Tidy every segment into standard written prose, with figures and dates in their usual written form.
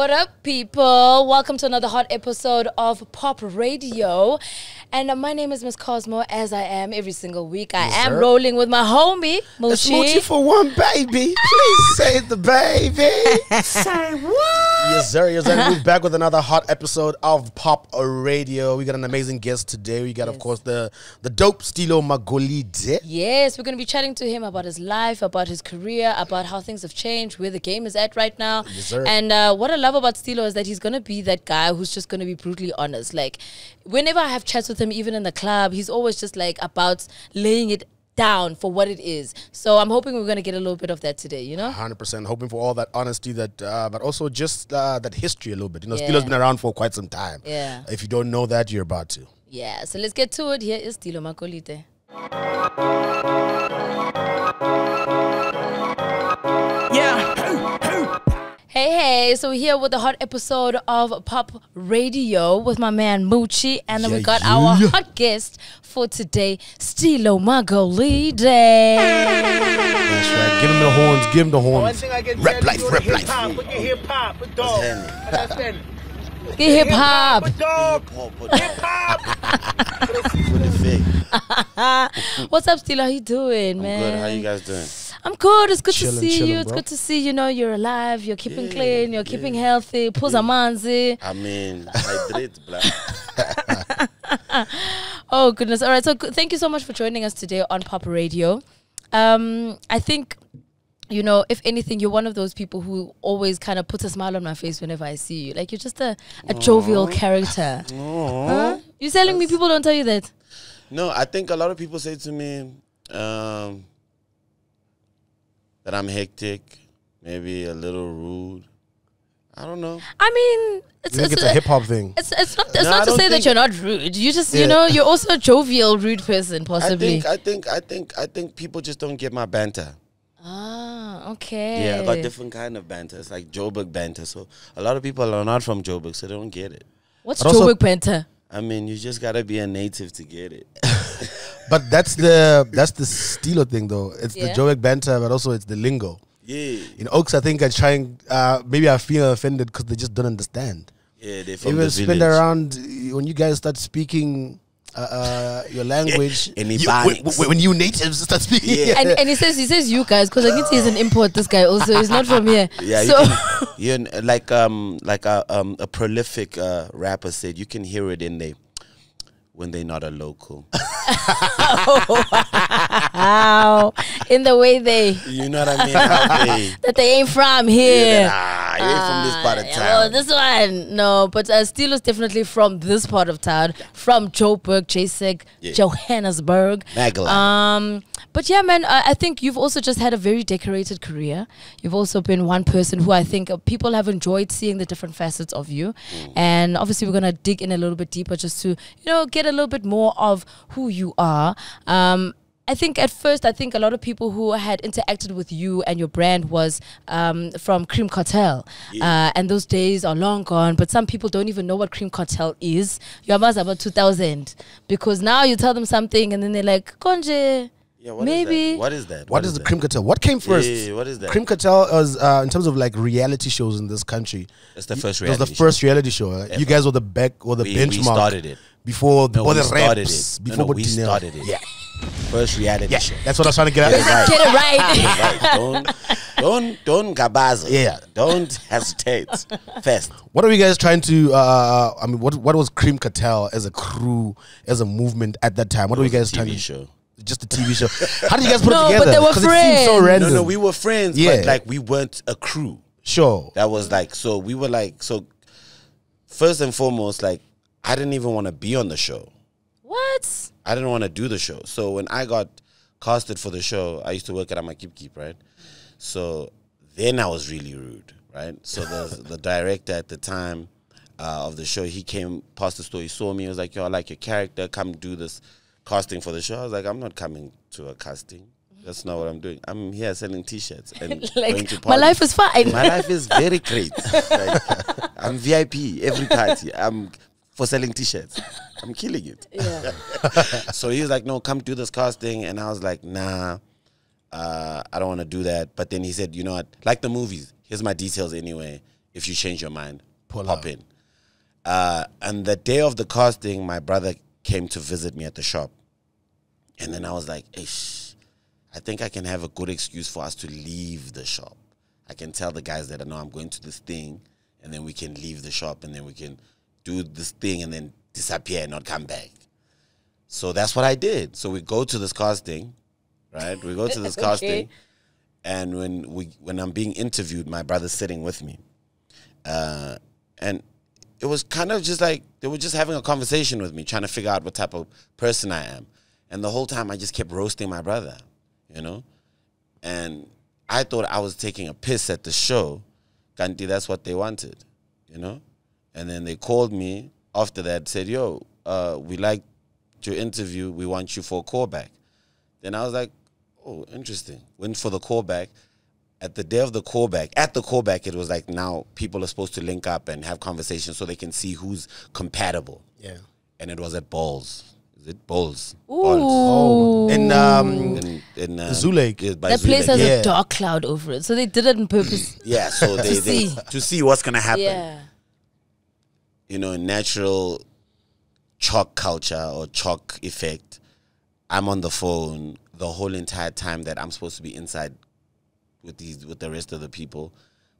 What up, people? Welcome to another hot episode of Pop Radio. And my name is Miss Cosmo, as I am every single week. I am rolling with my homie, Moshe. It's Mochi for one, baby. Please save the baby. Say what? Yes, sir. Yes, sir. We're back with another hot episode of Pop Radio. We got an amazing guest today. We got, of course, the dope Stilo Magolide. Yes, we're going to be chatting to him about his life, about his career, about how things have changed, where the game is at right now. Yes, sir. And what I love about Stilo is that he's going to be that guy who's just going to be brutally honest. Like, whenever I have chats with him, even in the club, he's always just like about laying it down for what it is. So I'm hoping we're going to get a little bit of that today, you know? 100%. Hoping for all that honesty, that, but also just that history a little bit. You know, yeah. Stilo's been around for quite some time. Yeah. If you don't know that, you're about to. Yeah, so let's get to it. Here is Stilo Magolide. Hey, so we're here with the hot episode of Pop Radio with my man Moochie. And then we got our hot guest for today, Stilo Magolide. That's right. Give him the horns. Give him the horns. One thing I can rap life, rap life. Hip hop. What's up, Stilo? How you doing, man? I'm good. How you guys doing? I'm good. It's good to see you. It's good to see, you know, you're alive. You're keeping clean. You're keeping healthy. Puzamanzi. I mean, hydrate, black. Oh, goodness. All right. So thank you so much for joining us today on Pop Radio. I think, you know, if anything, you're one of those people who always kind of puts a smile on my face whenever I see you. Like, you're just a jovial character. Huh? You're telling me people don't tell you that? No, I think a lot of people say to me, that I'm hectic, maybe a little rude. I don't know. I mean, it's a hip hop thing. It's not to say that you're not rude. You just, you know, you're also a jovial, rude person, possibly. I think people just don't get my banter. Ah, okay. Yeah, I got different kind of banter. It's like Joburg banter. So a lot of people are not from Joburg, so they don't get it. What's Joburg banter? I mean, you just gotta be a native to get it. But that's the Stilo thing, though. It's the Joburg banter, but also it's the lingo. Yeah. In Oaks, I think I try and maybe I feel offended because they just don't understand. Yeah, they from the village. Spend around when you guys start speaking your language. When you natives start speaking. Yeah. And he says you guys, because I can see he's an import. This guy also, he's not from here. Yeah. So you can, you're like a prolific rapper said, you can hear it in there when they're not a local. Oh, wow. In the way they, you know what I mean, that they ain't from here. You ain't from this part of town. Oh, this one. No, but Stilo's definitely from this part of town. Yeah. From Joburg, Jasek, Johannesburg. Magala. But yeah, man, I think you've also just had a very decorated career. You've also been one person who I think people have enjoyed seeing the different facets of you. Mm. And obviously we're going to dig in a little bit deeper just to, you know, get a little bit more of who you are. I think at first, I think a lot of people who had interacted with you and your brand was from Cream Cartel. Yeah. And those days are long gone, but some people don't even know what Cream Cartel is. You must have about 2000. Because now you tell them something and then they're like, Konje. Yeah, what is that? What is the Cream Cartel? What came first? Yeah, what is that? Cream Cartel was, in terms of like reality shows in this country, it's the first reality show. It was the first reality show. You guys were the back or the benchmark. We started it. Before we started it. Yeah. First reality show. That's what I was trying to get at. Get it right. Don't gabaza. Yeah. Don't hesitate. First. What are you guys trying to I mean, what was Cream Cartel as a crew, as a movement at that time? What were you guys trying to show? Just a TV show. How did you guys put it together? Because it seemed so random. No, we were friends, but like we weren't a crew. Sure. That was like, so we were like, so first and foremost, like I didn't even want to be on the show. What? I didn't want to do the show. So when I got casted for the show, I used to work at Amakipkip, right? So then I was really rude, right? So the director at the time of the show, he came past the store, he saw me, he was like, yo, I like your character, come do this casting for the show. I was like, I'm not coming to a casting. That's not what I'm doing. I'm here selling T-shirts and like, going to party. My life is fine. My life is very great. Like, I'm VIP every party. I'm for selling T-shirts. I'm killing it. Yeah. So he was like, no, come do this casting. And I was like, nah, I don't want to do that. But then he said, you know what? Like the movies. Here's my details anyway. If you change your mind, pop in. And the day of the casting, my brother came to visit me at the shop. And then I was like, ish, I think I can have a good excuse for us to leave the shop. I can tell the guys that I know I'm going to this thing, and then we can leave the shop, and then we can do this thing and then disappear and not come back. So that's what I did. So we go to this casting, right? We go to this casting. And when I'm being interviewed, my brother's sitting with me. And it was kind of just like, they were just having a conversation with me, trying to figure out what type of person I am. And the whole time I just kept roasting my brother, you know? And I thought I was taking a piss at the show. Kanti, that's what they wanted, you know? And then they called me after that, said, yo, we liked your interview. We want you for a callback. Then I was like, oh, interesting. Went for the callback. At the day of the callback, it was like now people are supposed to link up and have conversations so they can see who's compatible. Yeah. And it was at Balls. Is it Balls? Ooh. Balls. In Zoo Lake. That place has a dark cloud over it. So they did it on purpose. Yeah, so they, to see what's going to happen. Yeah. You know, natural chalk culture or chalk effect. I'm on the phone the whole entire time that I'm supposed to be inside with the rest of the people.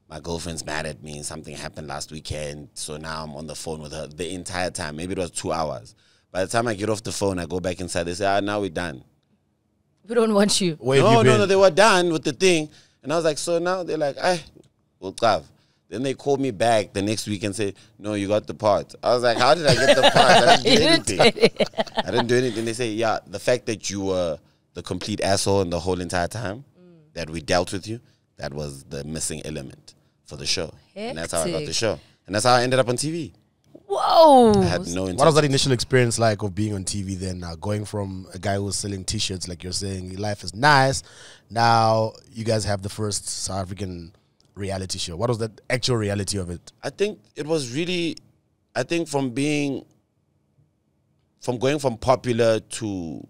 My girlfriend's mad at me. Something happened last weekend. So now I'm on the phone with her the entire time. Maybe it was 2 hours. By the time I get off the phone, I go back inside. They say, ah, now we're done. We don't want you. No, they were done with the thing. And I was like, so now they're like, ah, we'll clav. Then they called me back the next week and said, no, you got the part. I was like, how did I get the part? I didn't do anything. I didn't do anything. They say, yeah, the fact that you were the complete asshole and the whole entire time that we dealt with you, that was the missing element for the show. Hectic. And that's how I got the show. And that's how I ended up on TV. Whoa! I had no intention. What was that initial experience like of being on TV then? Going from a guy who was selling T-shirts, like you're saying, life is nice. Now you guys have the first South African reality show. What was the actual reality of it? I think it was really, I think from going from popular to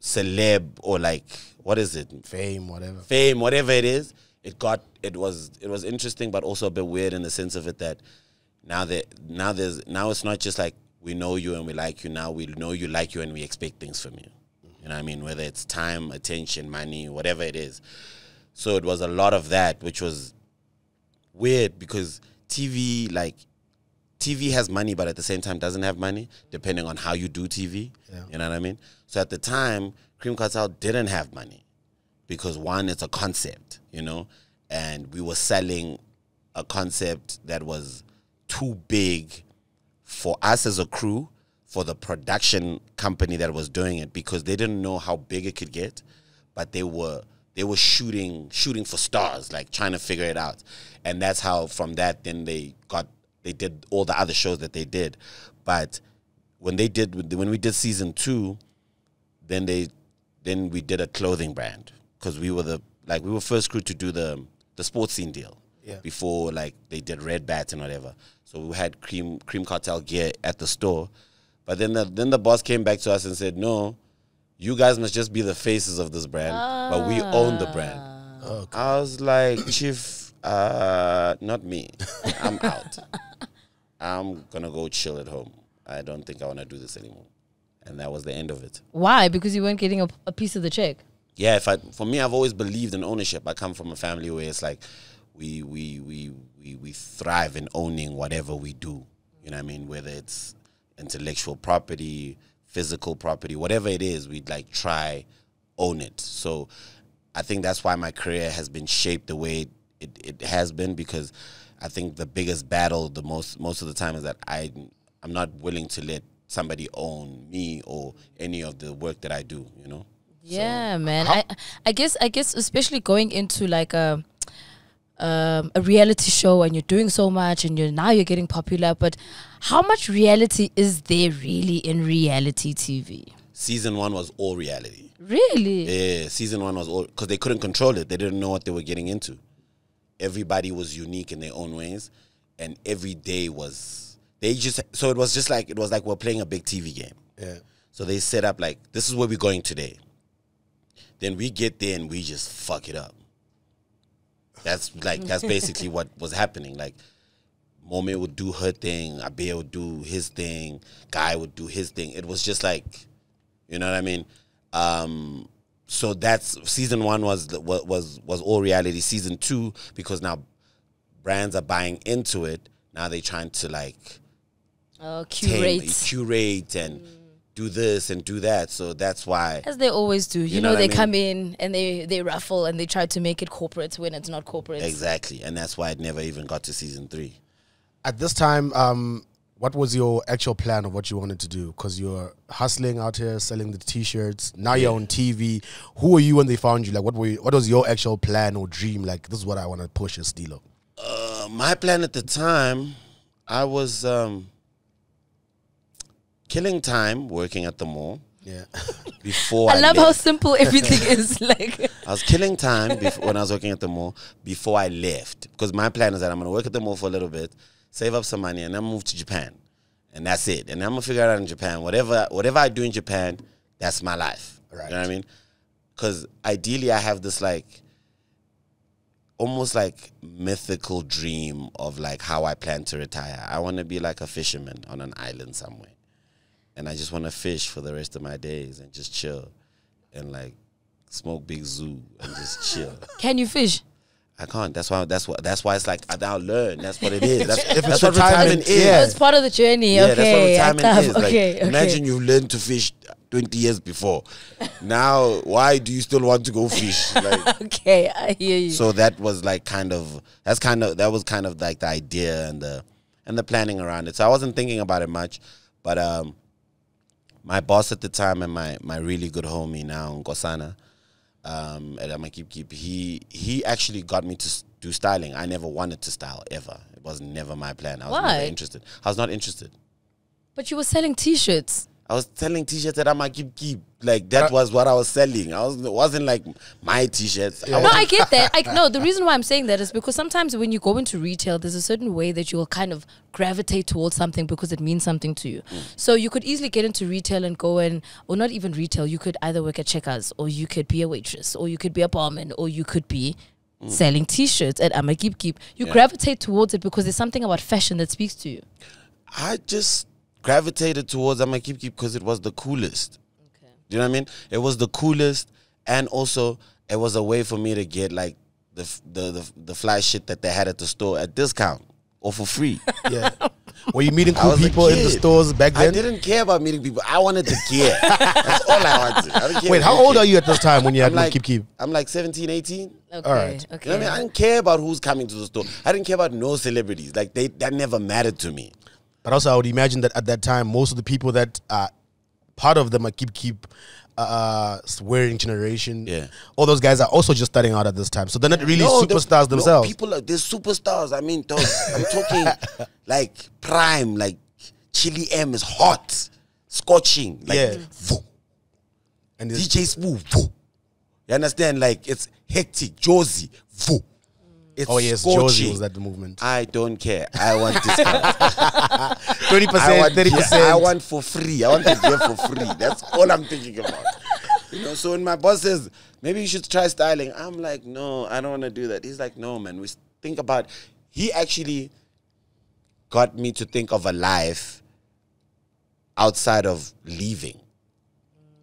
celeb or like, what is it? Fame, whatever. Fame, whatever it is. It was interesting, but also a bit weird in the sense of it that now it's not just like we know you and we like you. Now we know you, like you, and we expect things from you. You know what I mean? Whether it's time, attention, money, whatever it is. So it was a lot of that, which was weird because TV has money, but at the same time doesn't have money, depending on how you do TV. Yeah. You know what I mean? So at the time, Cream Cartel didn't have money because, one, it's a concept, you know, and we were selling a concept that was too big for us as a crew, for the production company that was doing it, because they didn't know how big it could get, but they were shooting for stars, like trying to figure it out. And that's how from that then they did all the other shows that they did. But when we did season 2, then we did a clothing brand, because we were we were first crew to do the sports scene deal. Yeah. Before like they did Red Bat and whatever. So we had Cream Cartel gear at the store. But then the boss came back to us and said, no, you guys must just be the faces of this brand, but we own the brand. Oh, God. I was like, Chief, not me. I'm out. I'm going to go chill at home. I don't think I want to do this anymore. And that was the end of it. Why? Because you weren't getting a piece of the check. Yeah, for me, I've always believed in ownership. I come from a family where it's like we thrive in owning whatever we do. You know what I mean? Whether it's intellectual property, physical property, whatever it is, we'd like try own it. So I think that's why my career has been shaped the way it has been, because I think the biggest battle the most of the time is that I'm not willing to let somebody own me or any of the work that I do, you know? Yeah, so, man. I guess especially going into like a reality show and you're doing so much and now you're getting popular, but how much reality is there really in reality TV? Season 1 was all reality. Really? Yeah, season 1 was all, because they couldn't control it. They didn't know what they were getting into. Everybody was unique in their own ways, and every day was, so it was like we're playing a big TV game. Yeah. So they set up like, this is where we're going today. Then we get there and we just fuck it up. That's basically what was happening. Like Mommy would do her thing, Abe would do his thing, Guy would do his thing. It was just like, you know what I mean? So that's season one was all reality. Season two, because now brands are buying into it. Now they're trying to like curate and do this and do that. So that's why, as they always do, you know they come in and they ruffle and they try to make it corporate when it's not corporate. Exactly, and that's why it never even got to season three. At this time, what was your actual plan of what you wanted to do? Because you're hustling out here, selling the T-shirts. Now you're on TV. Who were you when they found you? Like, what was your actual plan or dream? Like, this is what I want to push as Stilo. My plan at the time, I was killing time working at the mall. Yeah. Before I love left. How simple everything is. Like, I was killing time when I was working at the mall before I left. Because my plan is that I'm going to work at the mall for a little bit, save up some money, and then move to Japan. And that's it. And I'm going to figure it out in Japan. Whatever I do in Japan, that's my life. Right. You know what I mean? Because ideally I have this like, almost like mythical dream of like how I plan to retire. I want to be like a fisherman on an island somewhere. And I just want to fish for the rest of my days and just chill. And like smoke Big Zoo and just chill. Can you fish? I can't. That's why it's like I'll learn. That's what it is. That's what retirement is. Yeah. It's part of the journey. Yeah, okay. That's what retirement is. Like, okay. Imagine you learned to fish 20 years before. Now, why do you still want to go fish? Like, okay, I hear you. So that was like kind of like the idea and the planning around it. So I wasn't thinking about it much, but my boss at the time and my really good homie now, Nkosana, at Amakipkip, he actually got me to do styling. I never wanted to style ever. It was never my plan. I was never interested. I was not interested. But you were selling T-shirts. I was selling T-shirts at Amakipkip. Like that was what I was selling. It wasn't like my T-shirts. Yeah. No, I get that. No, the reason why I'm saying that is because sometimes when you go into retail, there's a certain way that you will kind of gravitate towards something because it means something to you. So you could easily get into retail and go in, or not even retail, you could either work at Checkers, or you could be a waitress, or you could be a barman, or you could be selling T-shirts at Amakipkip. You gravitate towards it because there's something about fashion that speaks to you. I just gravitated towards Amakipkip because it was the coolest. Okay. Do you know what I mean? It was the coolest, and also it was a way for me to get like the fly shit that they had at the store at discount or for free. Yeah. Were you meeting cool people in the stores back then? I didn't care about meeting people. I wanted the gear. That's all I wanted. Wait, how old are you at this time when you had Amakipkip? I'm like 17, 18. Okay, all right. Okay. You know what I mean? I didn't care about who's coming to the store. I didn't care about no celebrities. Like that never mattered to me. But also, I would imagine that at that time, most of the people that are part of the Amakipkip swearing generation, all those guys are also just starting out at this time. So they're not really superstars themselves. No, people, they're superstars. I mean, I'm talking like prime, like Chili M is hot, scorching. Like, and DJ Smooth, you understand? Like, it's hectic, Josie, it's scorching. Josie was that the movement. I don't care. I want this. 20%, 30%. I want for free. I want the gear for free. That's all I'm thinking about. You know. So when my boss says, maybe you should try styling, I'm like, no, I don't want to do that. He's like, no, man. We think about. He actually got me to think of a life outside of leaving,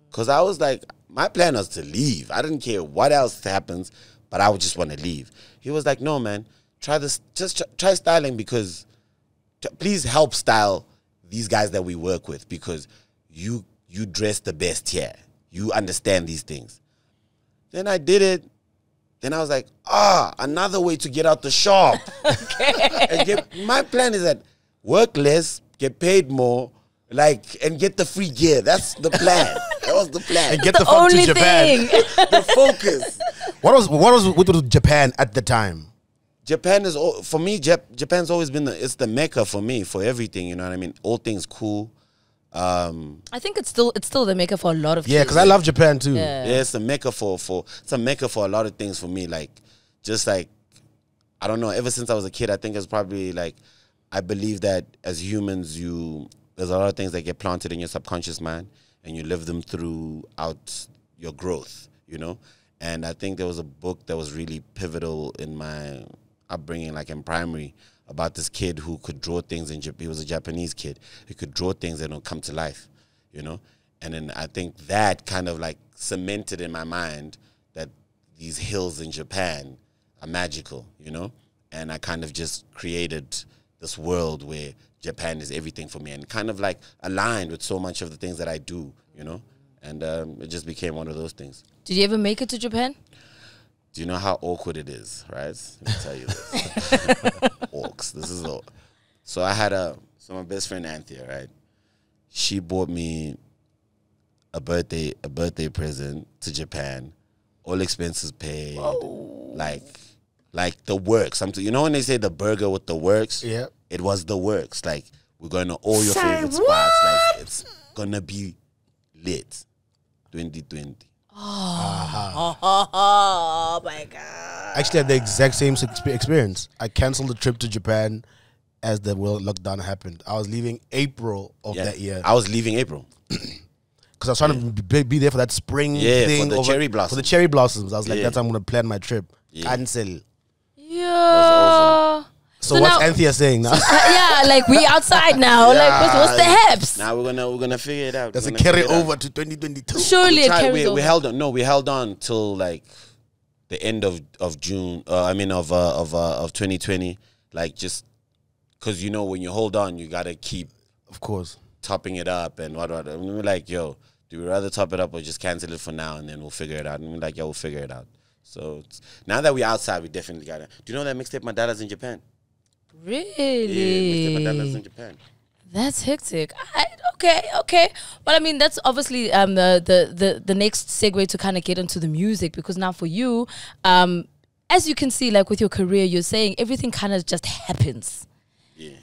because I was like, my plan was to leave. I didn't care what else happens. But I would just want to leave. He was like, no, man, try this. Just try styling, because please help style these guys that we work with, because you dress the best here. You understand these things. Then I did it. Then I was like, another way to get out the shop. My plan is that work less, get paid more, like, and get the free gear. That's the plan. That was the plan. And get the fuck to Japan. The focus. What was with Japan at the time? Japan is, for me, Japan's always been it's the mecca for me, for everything, you know what I mean? All things cool. I think it's still the mecca for a lot of things. Yeah, because I love Japan too. Yeah, it's the mecca for a lot of things for me. Like, just like, I don't know, ever since I was a kid, I think it's probably like, I believe that as humans, there's a lot of things that get planted in your subconscious mind, and you live them throughout your growth, you know? And I think there was a book that was really pivotal in my upbringing, like in primary, about this kid who could draw things in Japan. He was a Japanese kid who could draw things and it'll come to life, you know? And then I think that kind of like cemented in my mind that these hills in Japan are magical, you know? And I kind of just created this world where Japan is everything for me and kind of like aligned with so much of the things that I do, you know? And it just became one of those things. Did you ever make it to Japan? Do you know how awkward it is, right? Let me tell you this. Orcs. This is all. So I had a, so my best friend Anthea, right? She bought me a birthday present to Japan, all expenses paid. Whoa. Like the works. You know when they say the burger with the works? Yeah. It was the works. Like, we're going to all your favorite spots. Like, it's going to be lit. 2020. Oh my God. Actually, I had the exact same experience. I canceled the trip to Japan as the world lockdown happened. I was leaving April of that year. I was leaving April. Because I was trying to be there for that spring thing. For the cherry blossoms. I was like, that's how I'm going to plan my trip. Yeah. Cancel. Yeah. So what's now, Anthea saying now? Yeah, like we outside now. Yeah. Like what's the heps? Now we're gonna figure it out. Does it carry over to 2022? Surely it carries over. We held on. No, we held on till like the end of June. I mean of 2020. Like just because you know when you hold on, you gotta keep, of course, topping it up and what. And we were like, yo, do we rather top it up or just cancel it for now and then we'll figure it out? And we're like, yo, we'll figure it out. So now that we're outside, we definitely got it. Do you know that mixtape my dada's in Japan? Really? Yeah, mixtape my dada's in Japan. That's hectic. Okay. Well, I mean, that's obviously the next segue to kind of get into the music, because now for you, as you can see, like with your career, you're saying everything kind of just happens. Yeah.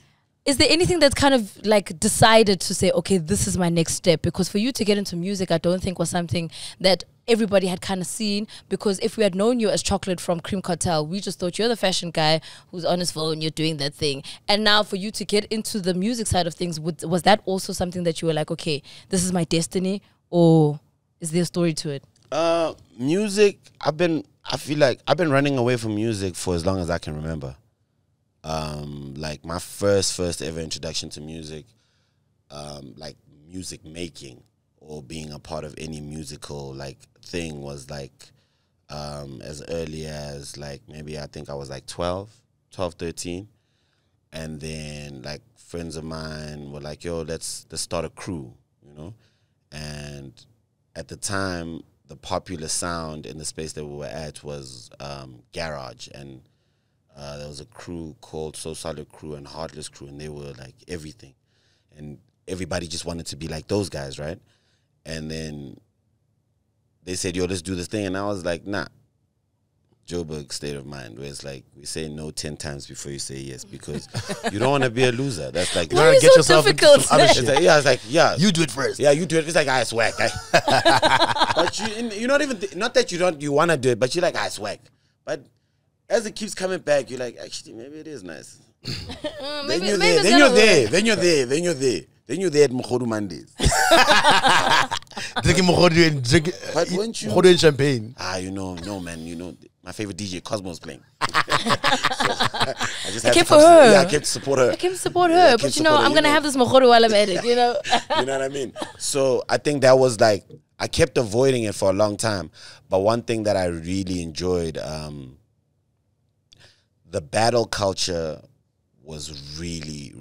Is there anything that's kind of like decided to say, okay, this is my next step? Because for you to get into music, I don't think was something that everybody had kind of seen. Because if we had known you as Chocolate from Cream Cartel, we just thought you're the fashion guy who's on his phone, you're doing that thing. And now for you to get into the music side of things, was that also something that you were like, okay, this is my destiny? Or is there a story to it? Music, I feel like I've been running away from music for as long as I can remember. Like my first ever introduction to music, like music making or being a part of any musical like thing was like as early as like maybe I think I was like 12, 13, and then like friends of mine were like, yo, let's start a crew, you know. And at the time the popular sound in the space that we were at was garage, and there was a crew called So Solid Crew and Heartless Crew, and they were like everything. And everybody just wanted to be like those guys, right? And then they said, yo, let's do this thing. And I was like, nah. Joburg state of mind, where it's like, we say no 10 times before you say yes, because you don't want to be a loser. That's like, you want to get yourself into some other shit. It's like, yeah, I was like, yeah. You do it first. Yeah, you do it. It's like, ah, it's whack. But you're not even, not that you want to do it, but you're like, ah, it's whack. But as it keeps coming back, you're like, actually, maybe it is nice. Then you're there at Mkhuru Mondays. Drinking Mkhuru and drinking Mkhuru and champagne. Ah, you know, no, man, you know, my favorite DJ, Cosmo's playing. So, I came for her. Yeah, I came to support her. I came to support her, yeah, but you know, I'm going to have this Mkhuru while I'm at it, you know. You know what I mean? So I think that was like, I kept avoiding it for a long time. But one thing that I really enjoyed, the battle culture was really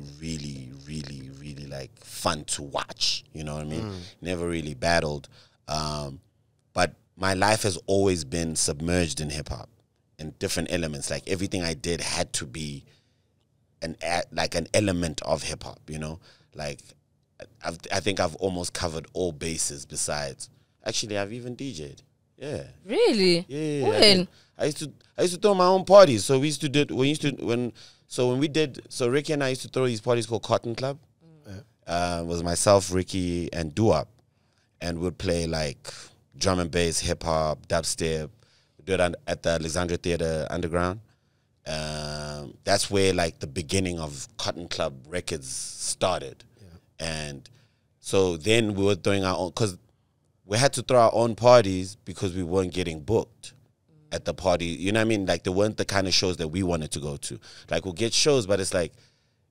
like fun to watch. You know what I mean? Mm. Never really battled. But my life has always been submerged in hip hop and different elements. Like everything I did had to be an element of hip hop, you know? Like I think I've almost covered all bases besides. Actually, I've even DJ'd. Yeah. Really? Yeah. When? I used to throw my own parties. So we used to do it, so Ricky and I used to throw these parties called Cotton Club. Mm. Yeah. It was myself, Ricky, and Doo-Wop. And we'd play like drum and bass, hip hop, dubstep. We'd do it at the Alexandria Theatre Underground. That's where like the beginning of Cotton Club Records started. Yeah. And so then we were throwing our own, because we had to throw our own parties because we weren't getting booked at the party. You know what I mean? Like, they weren't the kind of shows that we wanted to go to. Like, we'll get shows, but it's like,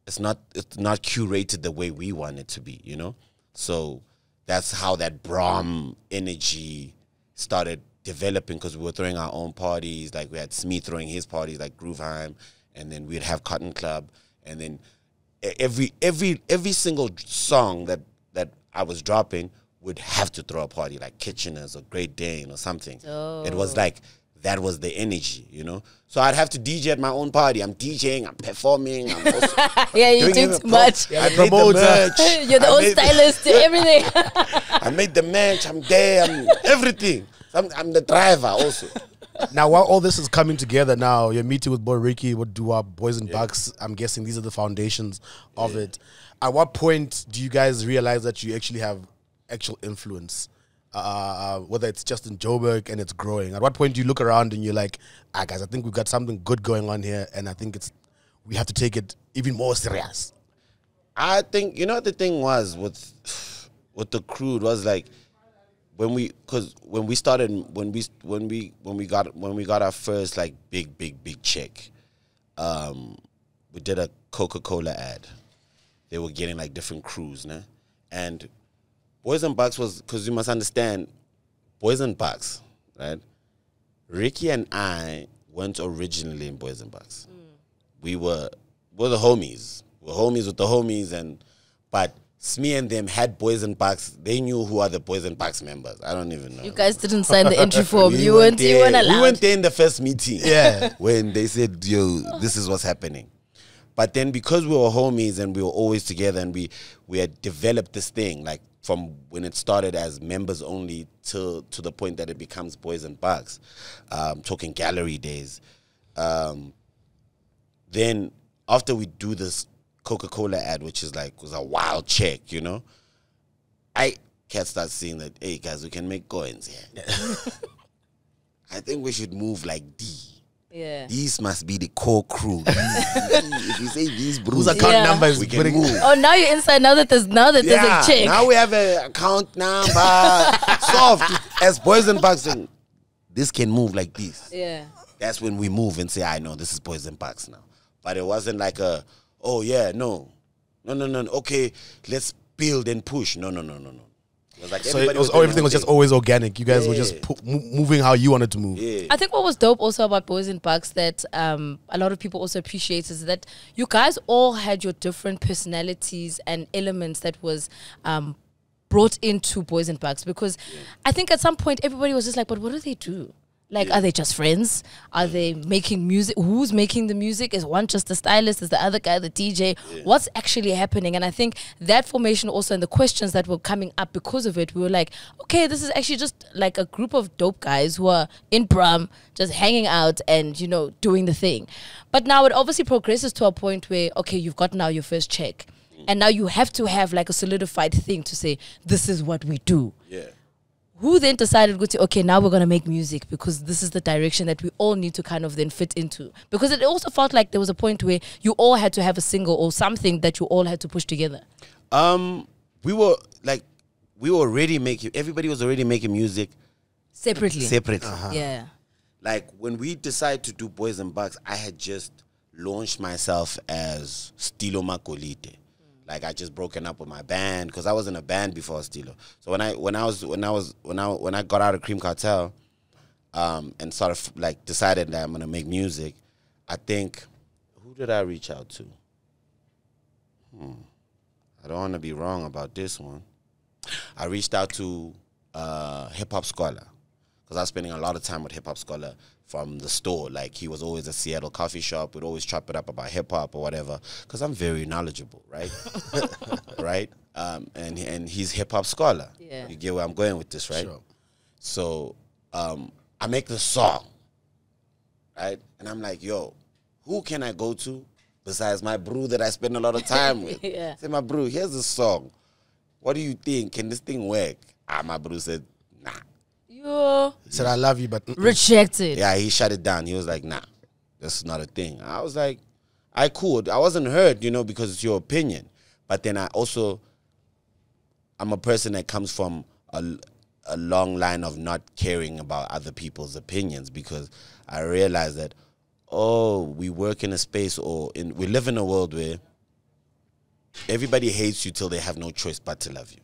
it's not curated the way we want it to be, you know? So that's how that Brahm energy started developing, because we were throwing our own parties. Like, we had Smee throwing his parties, like Grooveheim, and then we'd have Cotton Club, and then every single song that I was dropping would have to throw a party, like Kitcheners or Great Dane or something. Oh. It was like, that was the energy, you know? So I'd have to DJ at my own party. I'm DJing, I'm performing. I'm also yeah, you do too much. Yeah, I promote merch. You're the old stylist to everything. I made the merch, I'm there, I'm everything. I'm the driver also. Now, while all this is coming together now, you're meeting with Boy Ricky, with Dua, Boyz N Bucks. I'm guessing these are the foundations of it. At what point do you guys realize that you actually have actual influence, whether it's just in Joburg and it's growing? At what point do you look around and you're like, ah, guys, I think we've got something good going on here, and I think we have to take it even more serious? I think, you know, the thing was with the crew, it was like, when we got our first, like, big check, we did a Coca-Cola ad. They were getting, like, different crews, nah? And Boyz N Bucks was, because you must understand, Boyz N Bucks, right? Ricky and I weren't originally in Boyz N Bucks. Mm. We were the homies. We were homies with the homies, but Smee and them had Boyz N Bucks. They knew who are the Boyz N Bucks members. I don't even know. You guys didn't sign the entry form. You weren't allowed. We went there in the first meeting. Yeah. When they said, yo, this is what's happening. But then, because we were homies and we were always together, and we had developed this thing, like, from when it started as members only to the point that it becomes Boyz N Bucks, talking gallery days. Then after we do this Coca-Cola ad, which is like, was a wild check, you know, I can't start seeing that, hey guys, we can make coins here. I think we should move like D. Yeah. These must be the core crew. If you say these brews, account numbers, we can move. Oh, now you're inside. Now that there's a check. Now we have an account number. Soft as Boyz N Bucks. This can move like this. Yeah. That's when we move and say, I know this is Boyz N Bucks now. But it wasn't like a, oh yeah, no. Okay, let's build and push. No. It was like, so everything was just always organic. You guys were just moving how you wanted to move. Yeah. I think what was dope also about Boyz N Bucks that a lot of people also appreciate is that you guys all had your different personalities and elements that was brought into Boyz N Bucks, because I think at some point everybody was just like, but what do they do? Like, are they just friends? Are they making music? Who's making the music? Is one just the stylist? Is the other guy the DJ? What's actually happening? And I think that formation also, and the questions that were coming up because of it, we were like, okay, this is actually just like a group of dope guys who are in Brahm, just hanging out and, you know, doing the thing. But now it obviously progresses to a point where, okay, you've got now your first check. And now you have to have like a solidified thing to say, this is what we do. Yeah. Who then decided, okay, now we're going to make music, because this is the direction that we all need to kind of then fit into? Because it also felt like there was a point where you all had to have a single or something that you all had to push together. We were already making, everybody was already making music. Separately. Yeah. Like, when we decided to do Boyz N Bucks, I had just launched myself as Stilo Magolide. Like, I just broken up with my band, because I was in a band before Stilo. So when I got out of Cream Cartel, and sort of like decided that I'm gonna make music, I think, who did I reach out to? I don't want to be wrong about this one. I reached out to Hip Hop Scholar, because I was spending a lot of time with Hip Hop Scholar from the store. Like, he was always a Seattle coffee shop. We'd always chop it up about hip-hop or whatever, because I'm very knowledgeable, right? Right? And he's hip-hop scholar. Yeah. You get where I'm going with this, right? Sure. So I make the song, right? And I'm like, yo, who can I go to besides my brew that I spend a lot of time with? Yeah. Say, my brew, here's the song. What do you think? Can this thing work? Ah, my brew said, nah. He said, I love you, but rejected. Yeah, he shut it down. He was like, nah, that's not a thing. I was like, I could. I wasn't hurt, you know, because it's your opinion. But then I'm a person that comes from a long line of not caring about other people's opinions, because I realized that, oh, we work in a space, or we live in a world where everybody hates you till they have no choice but to love you.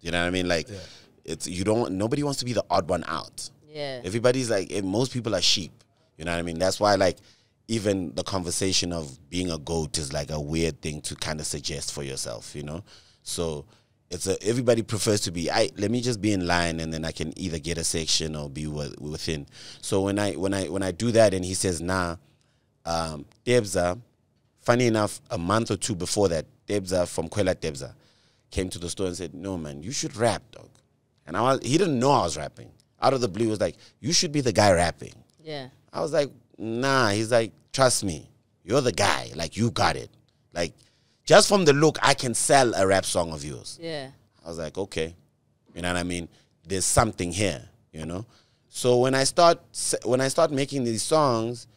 You know what I mean? Like, yeah. It's, you don't, nobody wants to be the odd one out. Yeah. Everybody's like, most people are sheep. You know what I mean? That's why, like, even the conversation of being a goat is like a weird thing to kind of suggest for yourself, you know? So it's a, everybody prefers to be, let me just be in line, and then I can either get a section or be within. So when I do that, and he says, nah, Tebza, funny enough, a month or two before that, Tebza from Kwela Tebza came to the store and said, no, man, you should rap, dog. And he didn't know I was rapping. Out of the blue, he was like, you should be the guy rapping. Yeah. I was like, nah. He's like, trust me, you're the guy. Like, you got it. Like, just from the look, I can sell a rap song of yours. Yeah. I was like, okay. You know what I mean? There's something here, you know? So when I start making these songs,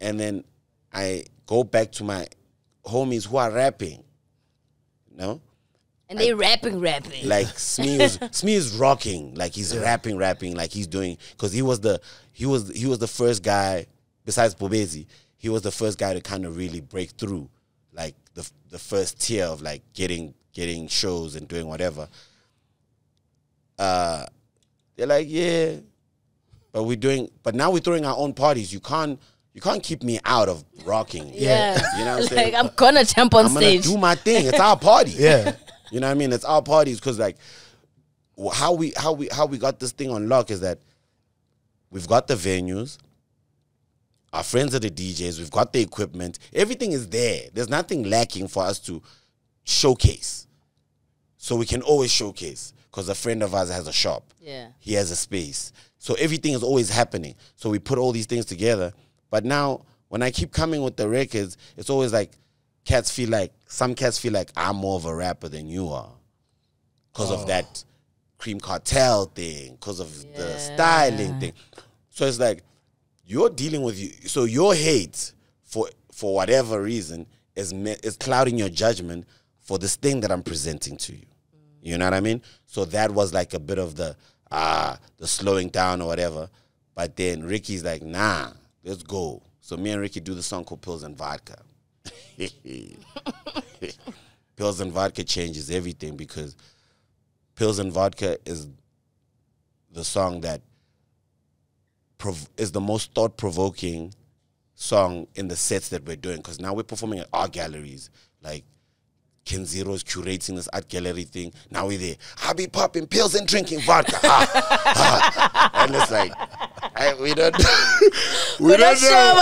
and then I go back to my homies who are rapping, you know? And they rapping. Like, Smee is rocking. Like, he's rapping. Like, he's doing, because he was the first guy, besides Bobezi, he was the first guy to kind of really break through, like, the first tier of, like, getting shows and doing whatever. They're like, yeah, but now we're throwing our own parties. You can't keep me out of rocking. Yeah. You know what I'm saying? Like, I'm gonna jump on stage. I'm gonna do my thing. It's our party. Yeah. You know what I mean? It's our parties, because, like, how we got this thing on lock is that we've got the venues, our friends are the DJs, we've got the equipment, everything is there. There's nothing lacking for us to showcase. So we can always showcase, because a friend of ours has a shop. Yeah. He has a space. So everything is always happening. So we put all these things together. But now, when I keep coming with the records, it's always like, some cats feel like I'm more of a rapper than you are, because of that Cream Cartel thing, because of the styling thing. So it's like, you're dealing with, so your hate for whatever reason is clouding your judgment for this thing that I'm presenting to you. You know what I mean? So that was like a bit of the slowing down or whatever. But then Ricky's like, nah, let's go. So me and Ricky do the song called Pills and Vodka. Pills and Vodka changes everything, because Pills and Vodka is the song that is the most thought-provoking song in the sets that we're doing, because now we're performing at art galleries. Like, Kenzero's curating this art gallery thing. Now we're there. I'll be popping pills and drinking vodka. And it's like, we're not sure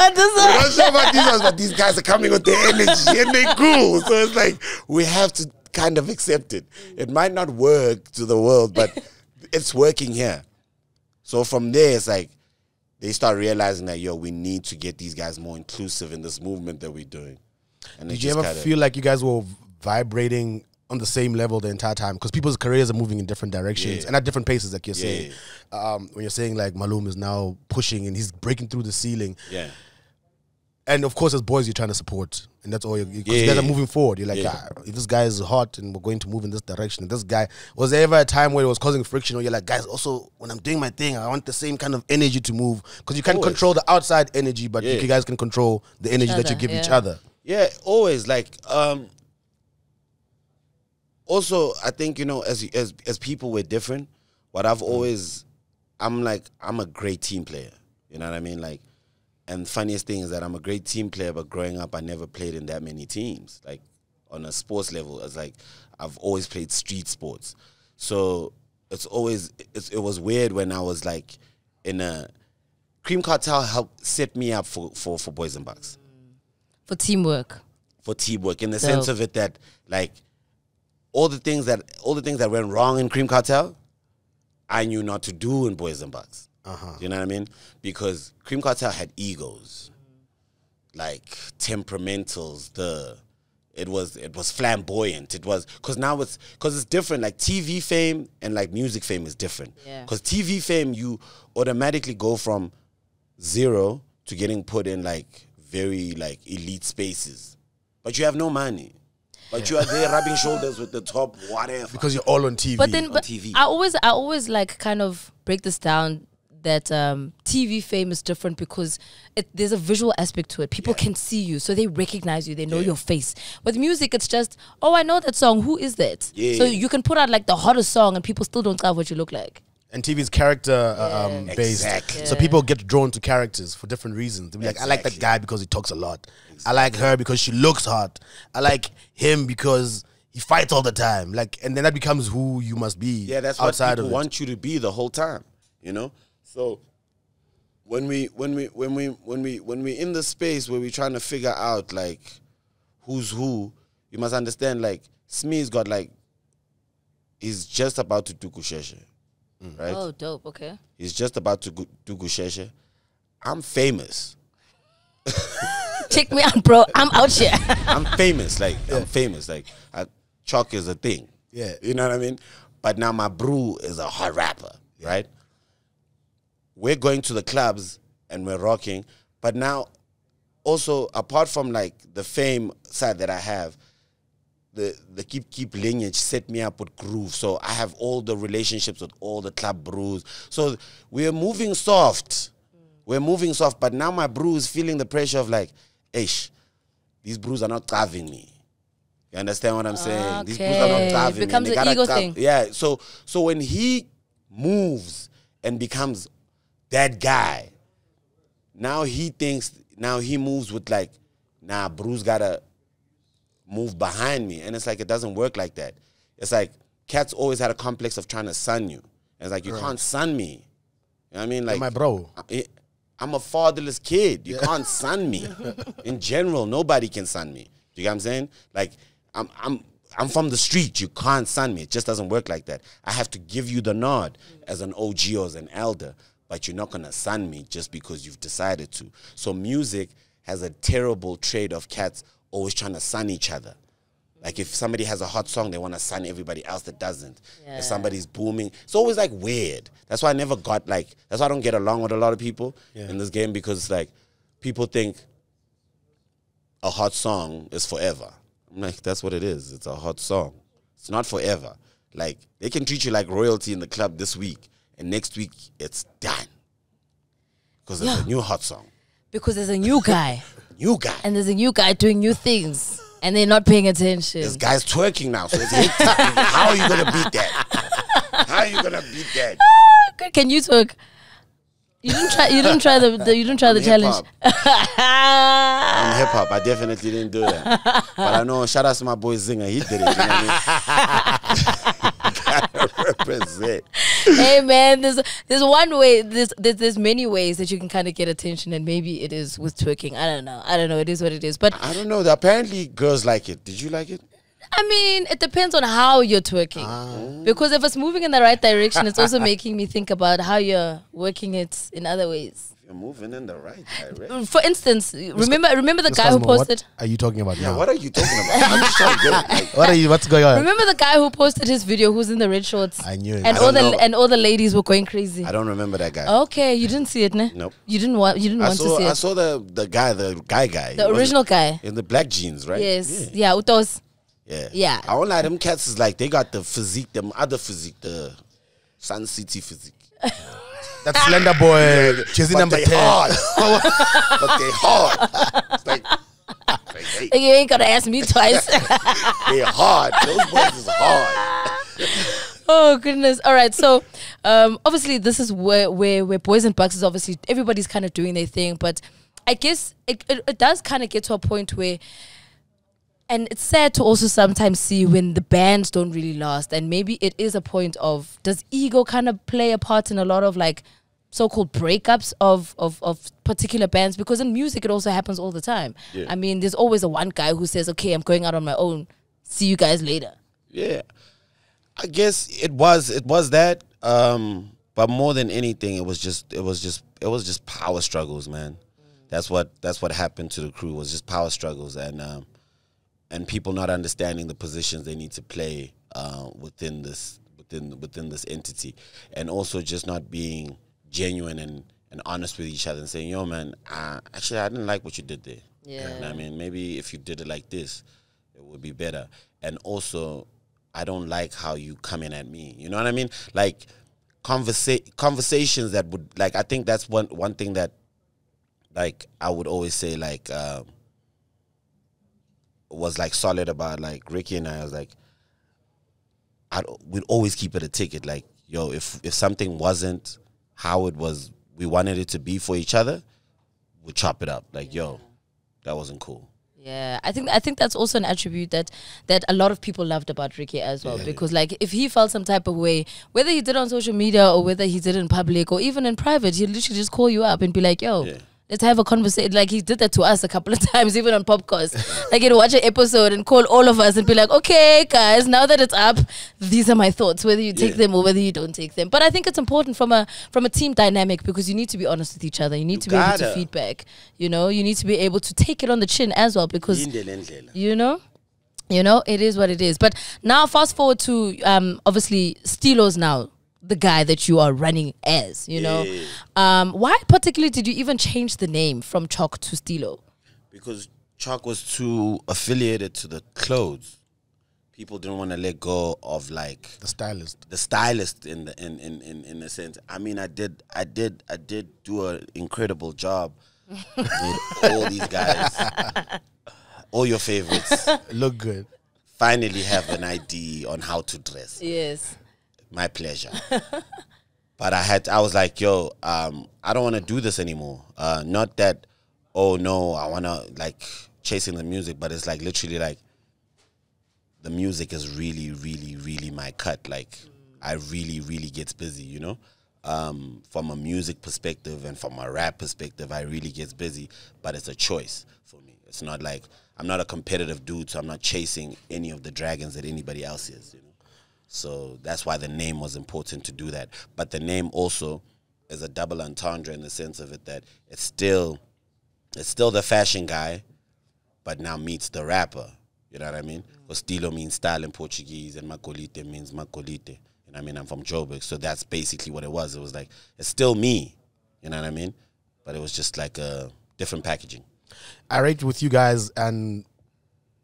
about this, but these guys are coming with their energy and they're cool. So it's like, we have to kind of accept it. It might not work to the world, but it's working here. So from there, it's like, they start realizing that, yo, we need to get these guys more inclusive in this movement that we're doing. And did you ever feel like you guys were vibrating on the same level the entire time? Because people's careers are moving in different directions and at different paces, like you're saying. When you're saying, like, Malum is now pushing and he's breaking through the ceiling. Yeah. And, of course, as boys, you're trying to support. And that's all you guys are moving forward. You're like, if this guy is hot and we're going to move in this direction, and this guy, was there ever a time where it was causing friction, or you're like, guys, also, when I'm doing my thing, I want the same kind of energy to move? Because you can't control the outside energy, but you guys can control the energy that you give each other. Yeah, always. Like, also, I think, you know, as people, we're different. What I've always, I'm a great team player. You know what I mean? Like, and funniest thing is that I'm a great team player, but growing up, I never played in that many teams. Like, on a sports level, it's like, I've always played street sports. So it's always, it was weird when I was like in a, Cream Cartel helped set me up for Boyz N Bucks. For teamwork. For teamwork, in the sense of it that, like, all the things that went wrong in Cream Cartel, I knew not to do in Boyz N Bucks. You know what I mean? Because Cream Cartel had egos, like temperamentals. It was flamboyant. It was, because now it's different. Like, TV fame and like music fame is different. Because TV fame, you automatically go from zero to getting put in like very like elite spaces, but you have no money. But you are there rubbing shoulders with the top, whatever. Because you're all on TV. But then, but TV. I always like kind of break this down that TV fame is different because there's a visual aspect to it. People can see you, so they recognize you. They know your face. With music, it's just, oh, I know that song. Who is that? Yeah. So you can put out like the hottest song and people still don't know what you look like. And TV's character based. Exactly. Yeah. So people get drawn to characters for different reasons. They'll be like, I like that guy because he talks a lot. Exactly. I like her because she looks hot. I like him because he fights all the time. Like, and then that becomes who you must be. Yeah, that's what people want you to be the whole time, you know? So when we in the space where we're trying to figure out like who's who, you must understand like Smee's got like, he's just about to do Kusheshe. Mm. Right? Oh, dope. Okay. He's just about to do Kusheshe. I'm famous. Check me out, bro. I'm out here. I'm famous. Like, I'm famous. Like, Chalk is a thing. Yeah. You know what I mean? But now my brew is a hot rapper, right? We're going to the clubs and we're rocking. But now, also, apart from like the fame side that I have, the keep lineage set me up with groove. So I have all the relationships with all the club brews. So we're moving soft. We're moving soft. But now my brew is feeling the pressure of like, eish, these brews are not driving me. You understand what I'm saying? These brews are not driving me. It becomes an ego thing. Yeah. So when he moves and becomes that guy, now he thinks, now he moves with like, nah, Bruce gotta move behind me. And it's like, it doesn't work like that. It's like, Cats always had a complex of trying to sun you. And it's like, you can't sun me. You know what I mean? Like, you're my bro. I'm a fatherless kid. You can't sun me. In general, nobody can sun me. Do you get what I'm saying? Like, I'm from the street. You can't sun me. It just doesn't work like that. I have to give you the nod as an OG or as an elder. But you're not going to sun me just because you've decided to. So music has a terrible trait of Cats always trying to sun each other. Like if somebody has a hot song, they want to sun everybody else that doesn't. Yeah. If somebody's booming, it's always like weird. That's why I never got like, that's why I don't get along with a lot of people in this game, because like people think a hot song is forever. I'm like, that's what it is. It's a hot song. It's not forever. Like they can treat you like royalty in the club this week. And next week, it's done. Because there's a new hot song. Because there's a new guy. New guy. And there's a new guy doing new things. And they're not paying attention. This guy's twerking now. So it's hit. How are you going to beat that? How are you going to beat that? Can you twerk? You didn't try the challenge. I'm hip hop. I definitely didn't do that. But I know, shout out to my boy Zinger. He did it. You know what I mean? Gotta represent. Hey man, there's one way. There's many ways that you can kind of get attention, and maybe it is with twerking. I don't know. It is what it is. But I don't know. Apparently, girls like it. Did you like it? I mean, it depends on how you're twerking. Because if it's moving in the right direction, it's also making me think about how you're working it in other ways. You're moving in the right direction. For instance, remember the guy who posted... What are you talking about now? What are you talking about? I'm just trying to get it. Like, what's going on? Remember the guy who posted his video who's in the red shorts? I knew it. And all the ladies were going crazy. I don't remember that guy. Okay, you didn't see it, ne? Nope. You didn't want to see it. I saw the guy. The original guy. In the black jeans, right? Yes. Yeah, Utos. Yeah. I won't lie, them Cats is like, they got the physique, them other physique, the Sun City physique. That slender boy, she's in number 10. But they hard. It's like you ain't gonna ask me twice. They hard. Those boys is hard. Oh, goodness. All right. So, obviously, this is where Boyz N Bucks is obviously, everybody's kind of doing their thing. But I guess it does kind of get to a point where, and it's sad to also sometimes see when the bands don't really last, and maybe it is a point of, does ego kind of play a part in a lot of like so-called breakups of particular bands? Because in music it also happens all the time. Yeah. I mean, there's always a one guy who says, okay, I'm going out on my own, see you guys later. Yeah, I guess it was that, but more than anything it was just power struggles, man. That's what happened to the crew, was just power struggles, and people not understanding the positions they need to play within this entity, and also just not being genuine and honest with each other and saying, yo man, actually I didn't like what you did there. Yeah. You know what I mean? Maybe if you did it like this, It would be better. And also, I don't like how you coming at me. You know what I mean? Like, conversations that would, like, I think that's one thing that, like, I would always say, like, was, like, solid about, like, Ricky and I was, like, we'd always keep it a ticket. Like, yo, if something wasn't how it was, we wanted it to be for each other, we'd chop it up. Like, yo, that wasn't cool. Yeah, I think that's also an attribute that a lot of people loved about Ricky as well, because like if he felt some type of way, whether he did on social media or whether he did in public or even in private, he'd literally just call you up and be like, yo, let's have a conversation. Like he did that to us a couple of times, even on Popcast. Like he'd watch an episode and call all of us and be like, okay, guys, now that it's up, these are my thoughts, whether you take them or whether you don't take them. But I think it's important from a team dynamic, because you need to be honest with each other. You need to be able to feedback. You know, you need to be able to take it on the chin as well, because you know, it is what it is. But now fast forward to obviously Stilo's now. The guy that you are running as, you know. Why particularly did you even change the name from Chalk to Stilo? Because Chalk was too affiliated to the clothes. People didn't want to let go of like the stylist. The stylist in a sense. I mean, I did do an incredible job with all these guys. All your favorites. Look good. Finally have an idea on how to dress. Yes. My pleasure. But I was like, yo, I don't want to do this anymore. Not that, oh no, I want to like chasing the music, but it's like literally like the music is really, really, really my cut. Like I really, really gets busy, you know? From a music perspective and from a rap perspective, I really gets busy, but it's a choice for me. It's not like, I'm not a competitive dude, so I'm not chasing any of the dragons that anybody else is, you know? So that's why the name was important to do that. But the name also is a double entendre in the sense of it that it's still the fashion guy, but now meets the rapper. You know what I mean? Because Stilo means style in Portuguese and Magolide means Magolide. You know what I mean? I'm from Joburg, so that's basically what it was. It was like, it's still me. You know what I mean? But it was just like a different packaging. I rate with you guys, and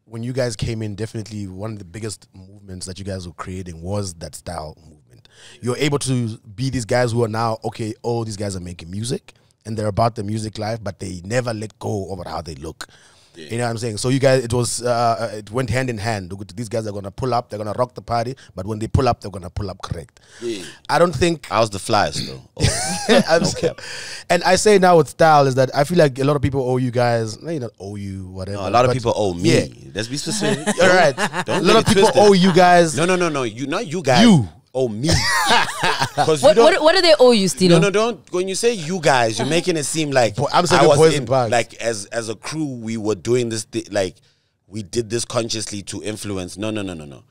when you guys came in, definitely one of the biggest movements that you guys were creating was that style movement. You're able to be these guys who are now, okay, oh, these guys are making music and they're about the music life, but they never let go of how they look. Yeah. You know what I'm saying? So you guys, it went hand in hand. These guys are going to pull up, they're going to rock the party, but when they pull up, they're going to pull up correct. Yeah. I don't think... I was the flyest though. Oh. And I say now with style is that I feel like a lot of people owe you guys. They don't owe you, whatever. No, a lot of people owe me. Yeah. Let's be specific. All right. A lot of people owe you guys. No. Not you guys. You owe me. What do they owe you, Stilo? No, don't. When you say you guys, you're making it seem like like as a crew, we were doing this. Like we did this consciously to influence. No.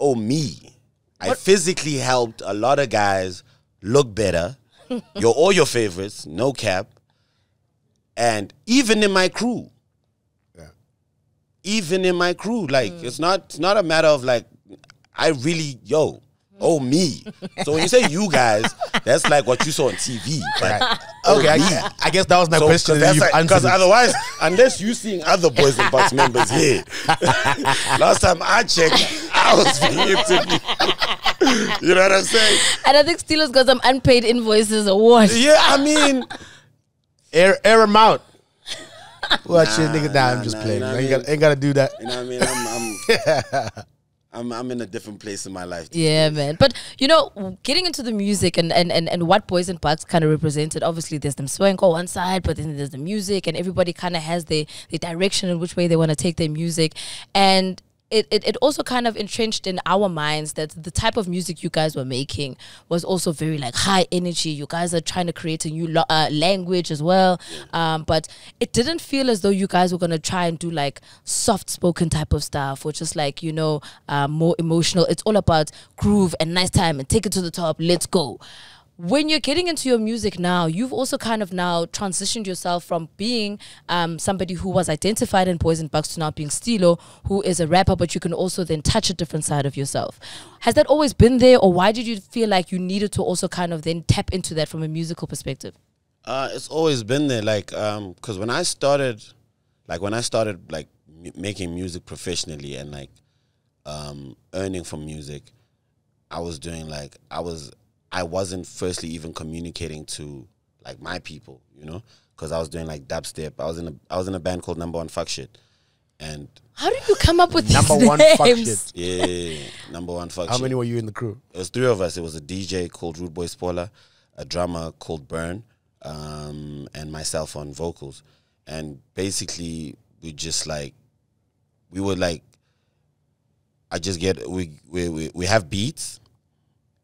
Owe me. What? I physically helped a lot of guys look better. You're all your favorites, no cap. And even in my crew. Yeah. Even in my crew. Like it's not a matter of like I really oh me. So when you say you guys, that's like what you saw on TV. Right. Okay, I guess that was my question. Because like, otherwise, unless you're seeing other Boyz N Bucks members here. Last time I checked, I was being interviewed. You know what I'm saying? And I think Stilo's got some unpaid invoices or what? Yeah, I mean, air them out. Watch your nigga. Nah, I'm just playing. You know ain't got to do that. You know what I mean? I'm in a different place in my life. Yeah, man. But, you know, getting into the music and what Boyz N Bucks kind of represented, obviously there's them swank on one side, but then there's the music and everybody kind of has their direction in which way they want to take their music. And it also kind of entrenched in our minds that the type of music you guys were making was also very like high energy. You guys are trying to create a new language as well. But it didn't feel as though you guys were going to try and do like soft spoken type of stuff or just like, you know, more emotional. It's all about groove and nice time and take it to the top. Let's go. When you're getting into your music now, you've also kind of now transitioned yourself from being somebody who was identified in Boyz N Bucks to now being Stilo, who is a rapper, but you can also then touch a different side of yourself. Has that always been there, or why did you feel like you needed to also kind of then tap into that from a musical perspective? It's always been there, like, because when I started, like making music professionally and like earning from music, I was doing like I wasn't firstly even communicating to like my people, you know, because I was doing like dubstep. I was in a band called Number One Fuck Shit. And how did you come up with these names? Number One Fuck Shit. Yeah, Number One Fuck Shit. How many were you in the crew? It was three of us. It was a DJ called Rude Boy Spoiler, a drummer called Burn, and myself on vocals. And basically we have beats,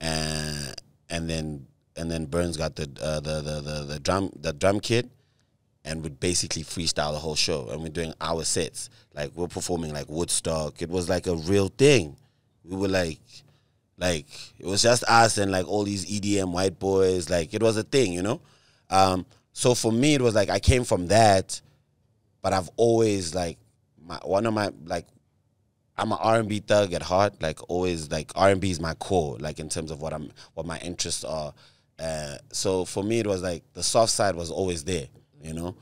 and then Burns got the drum kit, and would basically freestyle the whole show. And we're doing our sets. Like, we're performing like Woodstock. It was like a real thing. We were like it was just us and like all these EDM white boys. Like, it was a thing, you know? So for me, it was like, I came from that, but I've always like, I'm an R&B thug at heart. Like, always like R&B is my core, like in terms of what my interests are. So for me, it was like the soft side was always there. You know,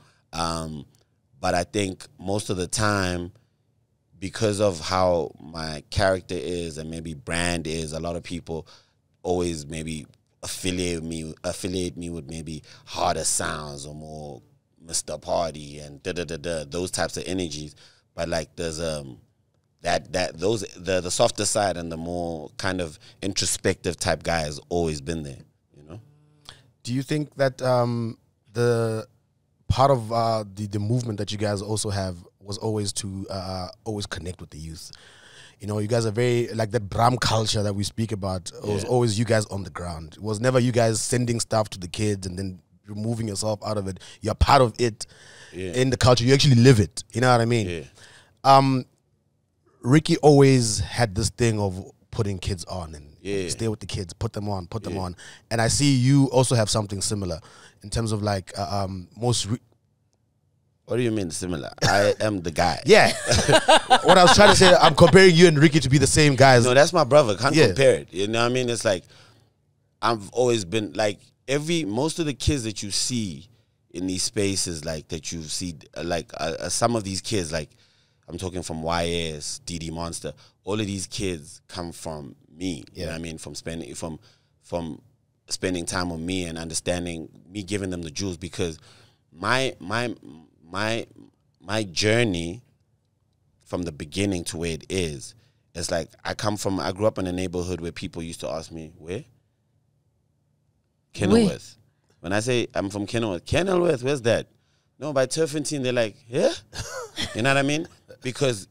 but I think most of the time, because of how my character is and maybe brand is, a lot of people always maybe affiliate me with maybe harder sounds or more Mr. Party and those types of energies. But like there's the softer side and the more kind of introspective type guy has always been there. You know, do you think that the part of the movement that you guys also have was always to always connect with the youth? You know, you guys are very, like that Brahm culture that we speak about, yeah. It was always you guys on the ground. It was never you guys sending stuff to the kids and then removing yourself out of it. You're part of it, yeah. In the culture. You actually live it. You know what I mean? Yeah. Ricky always had this thing of putting kids on and yeah. Stay with the kids, put them on. And I see you also have something similar in terms of like what do you mean similar? I am the guy. Yeah. What I was trying to say, I'm comparing you and Ricky to be the same guys. No, that's my brother. Can't compare it. You know what I mean? It's like I've always been like most of the kids that you see in these spaces, like that you see, like some of these kids, like I'm talking from YS, DD Monster. All of these kids come from me. Yeah. You know what I mean? From spending time with me and understanding me, giving them the jewels, because my journey from the beginning to where it is, it's like I grew up in a neighborhood where people used to ask me, where? Kenilworth. Where? When I say I'm from Kenilworth, Kenilworth, where's that? No, by Turfantine, they're like, yeah? You know what I mean? Because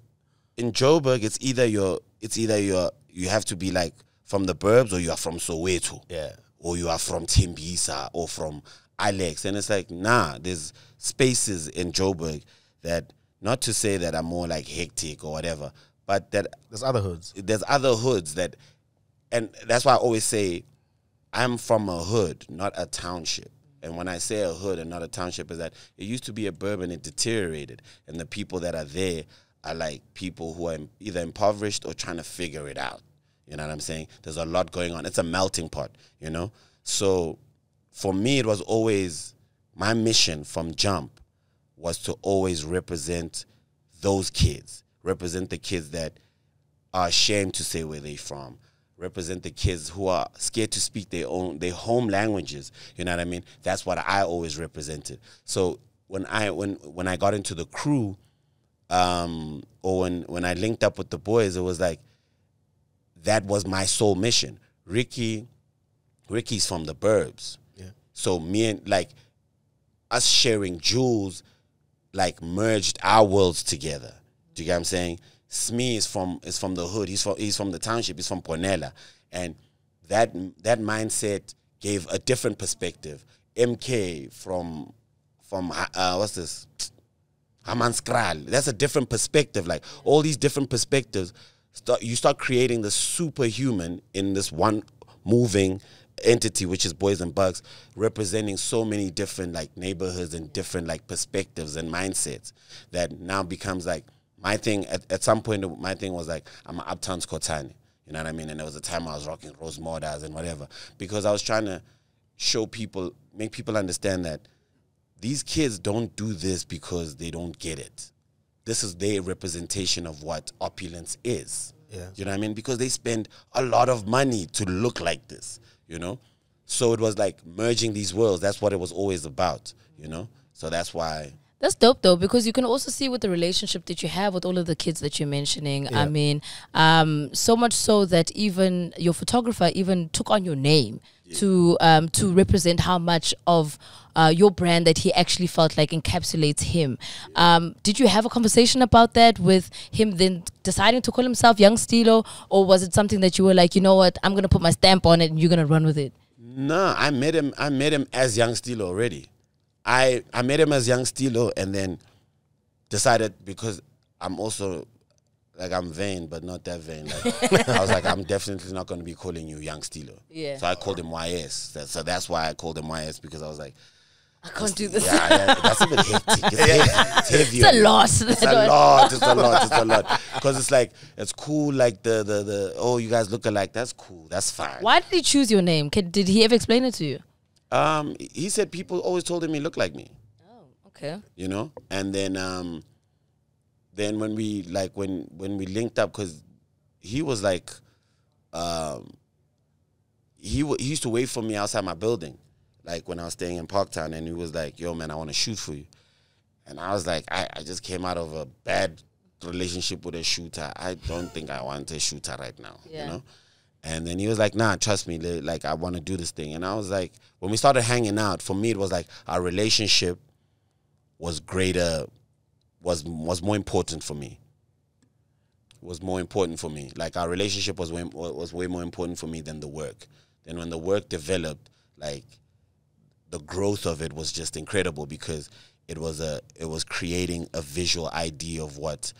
in Joburg, you have to be like from the burbs, or you are from Soweto, yeah, or you are from Tembisa, or from Alex, and it's like, nah, there's spaces in Joburg that, not to say that are more like hectic or whatever, but that there's other hoods. There's other hoods that, and that's why I always say, I'm from a hood, not a township. And when I say a hood and not a township, is that it used to be a burb and it deteriorated, and the people that are there are like people who are either impoverished or trying to figure it out. You know what I'm saying? There's a lot going on. It's a melting pot, you know? So for me, it was always my mission from jump was to always represent those kids, represent the kids that are ashamed to say where they're from, represent the kids who are scared to speak their home languages. You know what I mean? That's what I always represented. So when I got into the crew, or when I linked up with the boys, it was like, that was my sole mission. Ricky's from the burbs. Yeah. So me and, like, us sharing jewels, like, merged our worlds together. Do you get what I'm saying? Smee is from the hood. He's from the township. He's from Ponela. And that mindset gave a different perspective. MK from what's this? Hamanskraal. That's a different perspective. Like, all these different perspectives, you start creating the superhuman in this one moving entity, which is Boyz N Bucks, representing so many different, like, neighborhoods and different, like, perspectives and mindsets that now becomes, like, my thing. At some point, my thing was, like, I'm an uptown's Kotane. You know what I mean? And there was a time I was rocking Rose Mordas and whatever, because I was trying to show people, make people understand that these kids don't do this because they don't get it. this is their representation of what opulence is. Yeah. You know what I mean? Because they spend a lot of money to look like this, you know? So it was like merging these worlds. That's what it was always about, you know? So that's why... That's dope, though, because you can also see with the relationship that you have with all of the kids that you're mentioning. Yeah. I mean, so much so that even your photographer even took on your name to represent how much of your brand that he actually felt like encapsulates him. Did you have a conversation about that with him then deciding to call himself Young Stilo? Or was it something that you were like, you know what, I'm going to put my stamp on it and you're going to run with it? No, I met him as Young Stilo already. I met him as Young Stilo and then decided, because I'm also, like, I'm vain, but not that vain. Like, I was like, I'm definitely not going to be calling you Young Stilo. Yeah. So I called him YS. So that's why I called him YS, because I was like, I can't do this. Yeah, that's a bit hectic. It's a lot. It's a lot. Because it's like, it's cool, like the oh, you guys look alike. That's cool. That's fine. Why did he choose your name? Did he ever explain it to you? He said people always told him he looked like me. Oh, okay. You know, and then when we like when we linked up, because he was like, he used to wait for me outside my building, like when I was staying in Parktown, and he was like, "Yo, man, I want to shoot for you," and I was like, "I just came out of a bad relationship with a shooter. I don't think I want a shooter right now." Yeah. You know. And then he was like, nah, trust me, like, I want to do this thing. And I was like, when we started hanging out, for me, it was like our relationship was greater, was more important for me. Like, our relationship was way more important for me than the work. Then when the work developed, like, the growth of it was just incredible, because it was creating a visual idea of what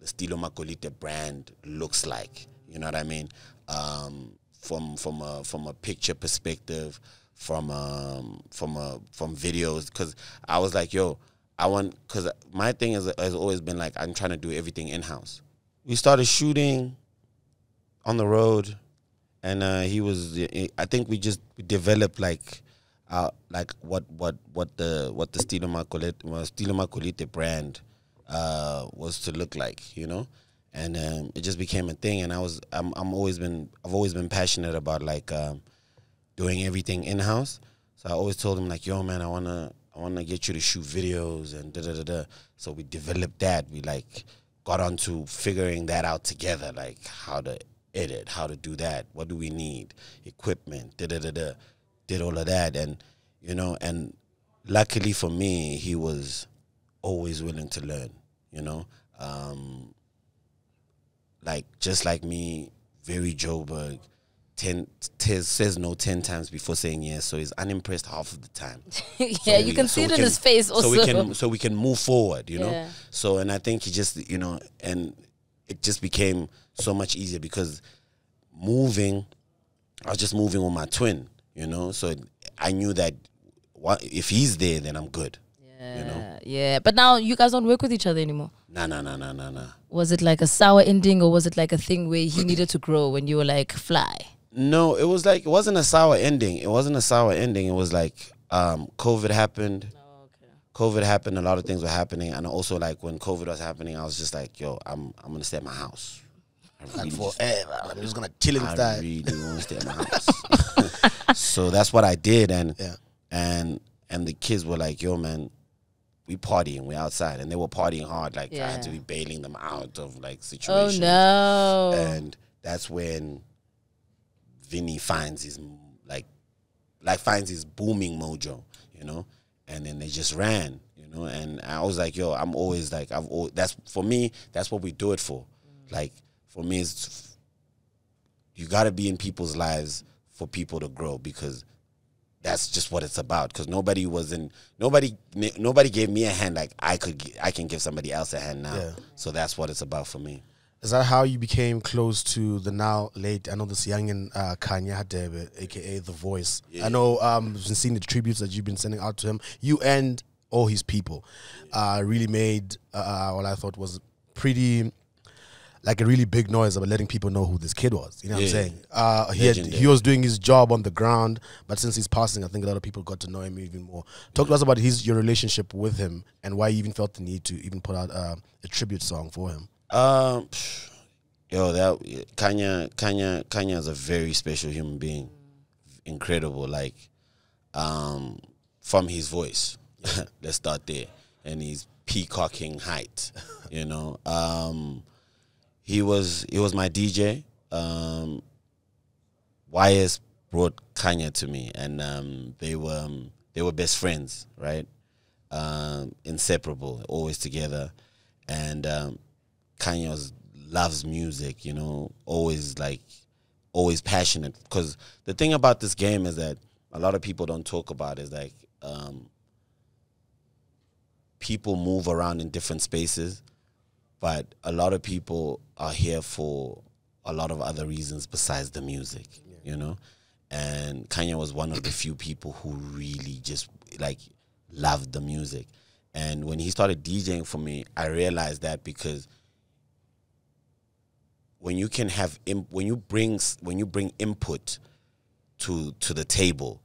the Stilo Magolide brand looks like. You know what I mean? From a picture perspective, from videos, because I was like, yo, because my thing has always been like, I'm trying to do everything in house. We started shooting on the road, and I think we just developed like what the Stilo Magolide brand was to look like, you know. And it just became a thing, and I've always been passionate about like doing everything in house. So I always told him like, yo man, I wanna get you to shoot videos and da da da da. So we developed that. We like got onto figuring that out together, like how to edit, how to do that, what do we need, equipment, da da da da. Did all of that, and you know, and luckily for me, he was always willing to learn. You know. Like, just like me, very Joburg, says no 10 times before saying yes, so he's unimpressed half of the time. Yeah, you can see it in his face also. So we can move forward, you know? So, and I think he just, you know, and it just became so much easier because I was just moving with my twin, you know? So I knew that if he's there, then I'm good. Yeah, you know? Yeah, but now you guys don't work with each other anymore. Nah. Was it like a sour ending, or was it like a thing where he needed to grow when you were like fly? No, it was like, it wasn't a sour ending. It was like COVID happened. Oh, okay. COVID happened. A lot of things were happening, and also like when COVID was happening, I was just like, yo, I'm gonna stay at my house. Really, forever. I'm just gonna chill inside. I really wanna stay at my house. So that's what I did, and yeah. and the kids were like, yo man, we partying, we're outside, and they were partying hard. Like, yeah. I had to be bailing them out of like situations. Oh no! And that's when Vinny finds his booming mojo, you know. And then they just ran, you know. And I was like, yo, I'm always like, that's for me. That's what we do it for. Mm. Like for me, it's you gotta be in people's lives for people to grow, because that's just what it's about. Because nobody gave me a hand like I can give somebody else a hand now. Yeah. So that's what it's about for me. Is that how you became close to the now late? I know this youngin Khanya Debe, aka The Voice. Yeah. I know I've been seeing the tributes that you've been sending out to him. You and all his people really made what I thought was pretty like a really big noise about letting people know who this kid was. You know what I'm saying? He was doing his job on the ground, but since he's passing, I think a lot of people got to know him even more. Talk to us about your relationship with him and why you even felt the need to even put out a tribute song for him. Khanya is a very special human being. Incredible, like from his voice. Let's start there. And his peacocking height, you know. He was my DJ. YS brought Khanya to me, and they were best friends, right? Inseparable, always together. And Khanya loves music, you know, always passionate. Because the thing about this game is that a lot of people don't talk about is like people move around in different spaces, but a lot of people are here for a lot of other reasons besides the music, you know? And Khanya was one of the few people who really just, like, loved the music. And when he started DJing for me, I realized that, because when you can have when you bring input to the table,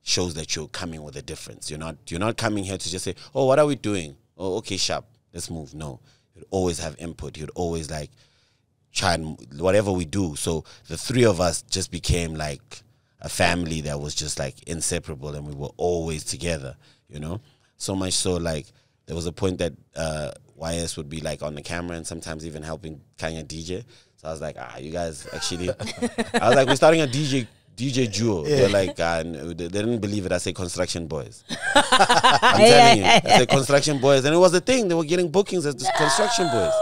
shows that you're coming with a difference. You're not coming here to just say, oh, what are we doing? Oh, okay, sharp, let's move. No, you'd always have input. You'd always like try and whatever we do. So the three of us just became like a family that was just like inseparable, and we were always together. You know, so much so like there was a point that YS would be like on the camera and sometimes even helping Khanya DJ. So I was like, you guys actually, I was like, we're starting a DJ duo. Yeah. They're like, they didn't believe it. I say Construction Boys. I'm telling you, I say Construction Boys. And it was a thing. They were getting bookings as Construction Boys.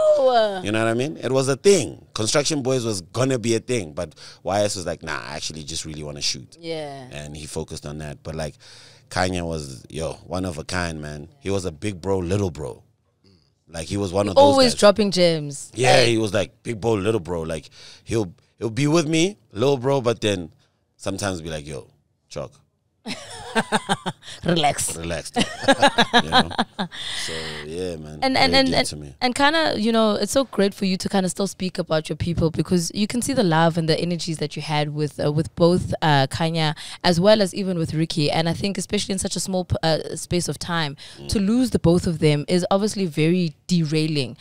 You know what I mean? It was a thing. Construction Boys was going to be a thing. But YS was like, nah, I actually just really want to shoot. Yeah. And he focused on that. But like, Khanya was, one of a kind, man. He was a big bro, little bro. Like, he was one of those always guys. Dropping gems. Yeah, he was like big bro, little bro. Like, he'll be with me, little bro, but then sometimes be like, yo, Chalk. Relax. You know? So, yeah, man. And kind of, you know, it's so great for you to kind of still speak about your people, because you can see the love and the energies that you had with both Khanya as well as even with Ricky. And I think especially in such a small space of time, to lose the both of them is obviously very derailing,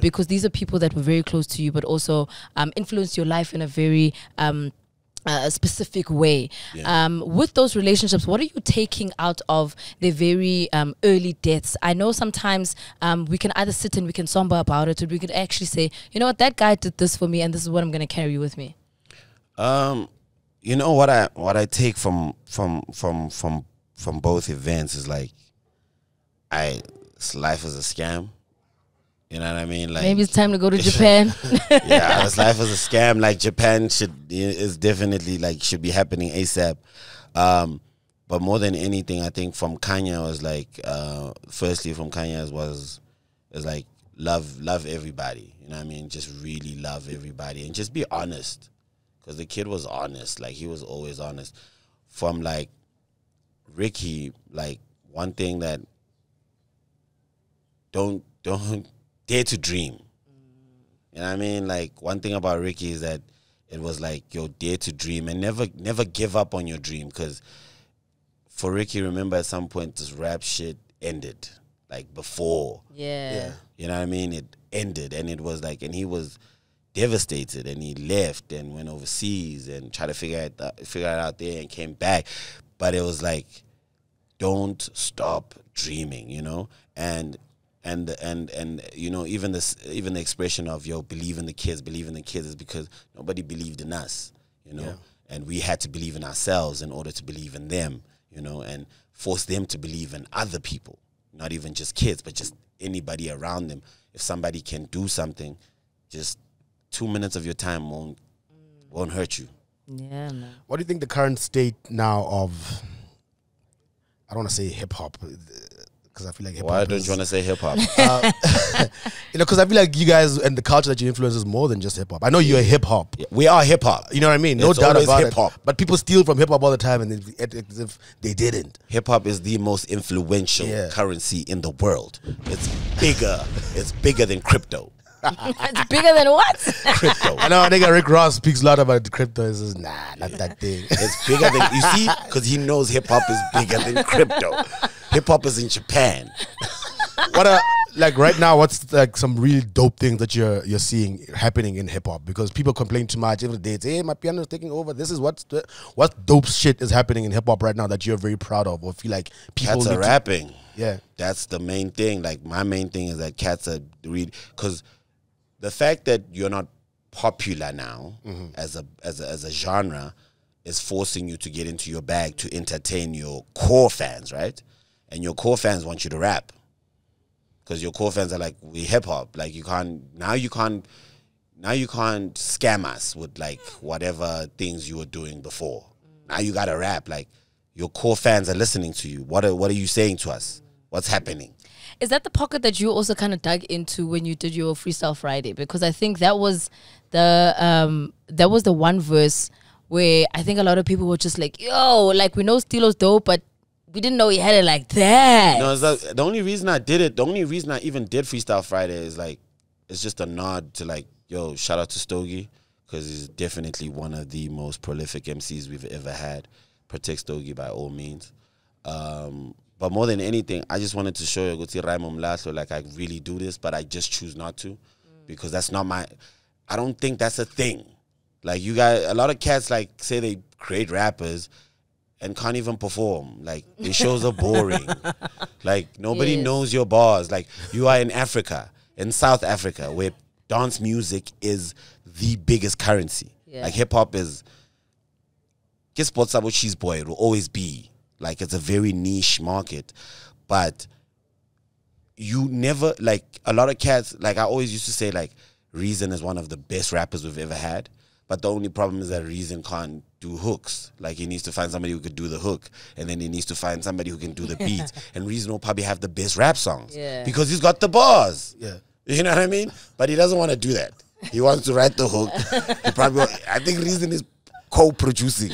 because these are people that were very close to you, but also influenced your life in a very specific way. With those relationships, what are you taking out of the very early deaths? I know sometimes we can either sit and we can somber about it, or we could actually say, you know what, that guy did this for me and this is what I'm going to carry with me. You know what I take from both events is like, life is a scam. You know what I mean? Like, maybe it's time to go to Japan. Yeah, this life is a scam. Like, Japan is definitely like should be happening ASAP. But more than anything, I think from Khanya was like, firstly from Khanya was like love everybody. You know what I mean? Just really love everybody and just be honest, because the kid was honest. Like, he was always honest. From like Ricky, like one thing that don't dare to dream. You know what I mean? Like, one thing about Ricky is that it was like, yo, dare to dream and never give up on your dream. Because for Ricky, remember at some point this rap shit ended. Like, before. Yeah. You know what I mean? It ended, and it was like, and he was devastated, and he left and went overseas and tried to figure it out there and came back. But it was like, don't stop dreaming, you know? And you know, even the expression of, yo, believe in the kids is because nobody believed in us, you know. And we had to believe in ourselves in order to believe in them, you know, and force them to believe in other people, not even just kids, but just anybody around them. If somebody can do something, just 2 minutes of your time won't hurt you. Yeah, man. What do you think the current state now of, I don't want to say hip hop, because I feel like hip hop. Why don't you want to say hip hop? You know, because I feel like you guys and the culture that you influence is more than just hip hop. I know you're hip hop. Yeah. We are hip hop. You know what I mean? No doubt about hip hop. It. But people steal from hip hop all the time, and as if they didn't. Hip hop is the most influential currency in the world. It's bigger. It's bigger than crypto. It's bigger than what? Crypto. I know, nigga, Rick Ross speaks a lot about the crypto. He says, nah, not that thing. It's bigger than, you see, because he knows hip hop is bigger than crypto. Hip hop is in Japan. What a, like right now, what's like some really dope things that you're seeing happening in hip hop? Because people complain too much every day. It's, hey, my piano's taking over. This is what dope shit is happening in hip hop right now that you're very proud of or feel like people. Cats are rapping. Yeah, that's the main thing. Like my main thing is that cats are really, because the fact that you're not popular now as a genre is forcing you to get into your bag to entertain your core fans, right? And your core fans want you to rap. Because your core fans are like, we hip hop. Like you can't scam us with like whatever things you were doing before. Now you gotta rap. Like your core fans are listening to you. What are you saying to us? What's happening? Is that the pocket that you also kind of dug into when you did your Freestyle Friday? Because I think that was the one verse where I think a lot of people were just like, yo, like we know Stilo's dope, but we didn't know he had it like that. No, it's like, the only reason I did it, the only reason I even did Freestyle Friday is like, it's just a nod to like, yo, shout out to Stogie, because he's definitely one of the most prolific MCs we've ever had. Protect Stogie by all means. But more than anything, I just wanted to show you, like I really do this, but I just choose not to, because that's not my, I don't think that's a thing. Like you guys, a lot of cats like say they create rappers, and can't even perform. Like the shows are boring. Like nobody knows your bars. Like you are in Africa, in South Africa, where dance music is the biggest currency. Yeah. Like hip hop is, guess what's about cheese boy? It will always be. Like it's a very niche market, but you never, like a lot of cats. Like I always used to say, like Reason is one of the best rappers we've ever had. But the only problem is that Reason can't do hooks. Like he needs to find somebody who could do the hook, and then he needs to find somebody who can do the beats. And Reason will probably have the best rap songs because he's got the bars. Yeah, you know what I mean. But he doesn't want to do that. He wants to write the hook. He probably, I think Reason is co-producing.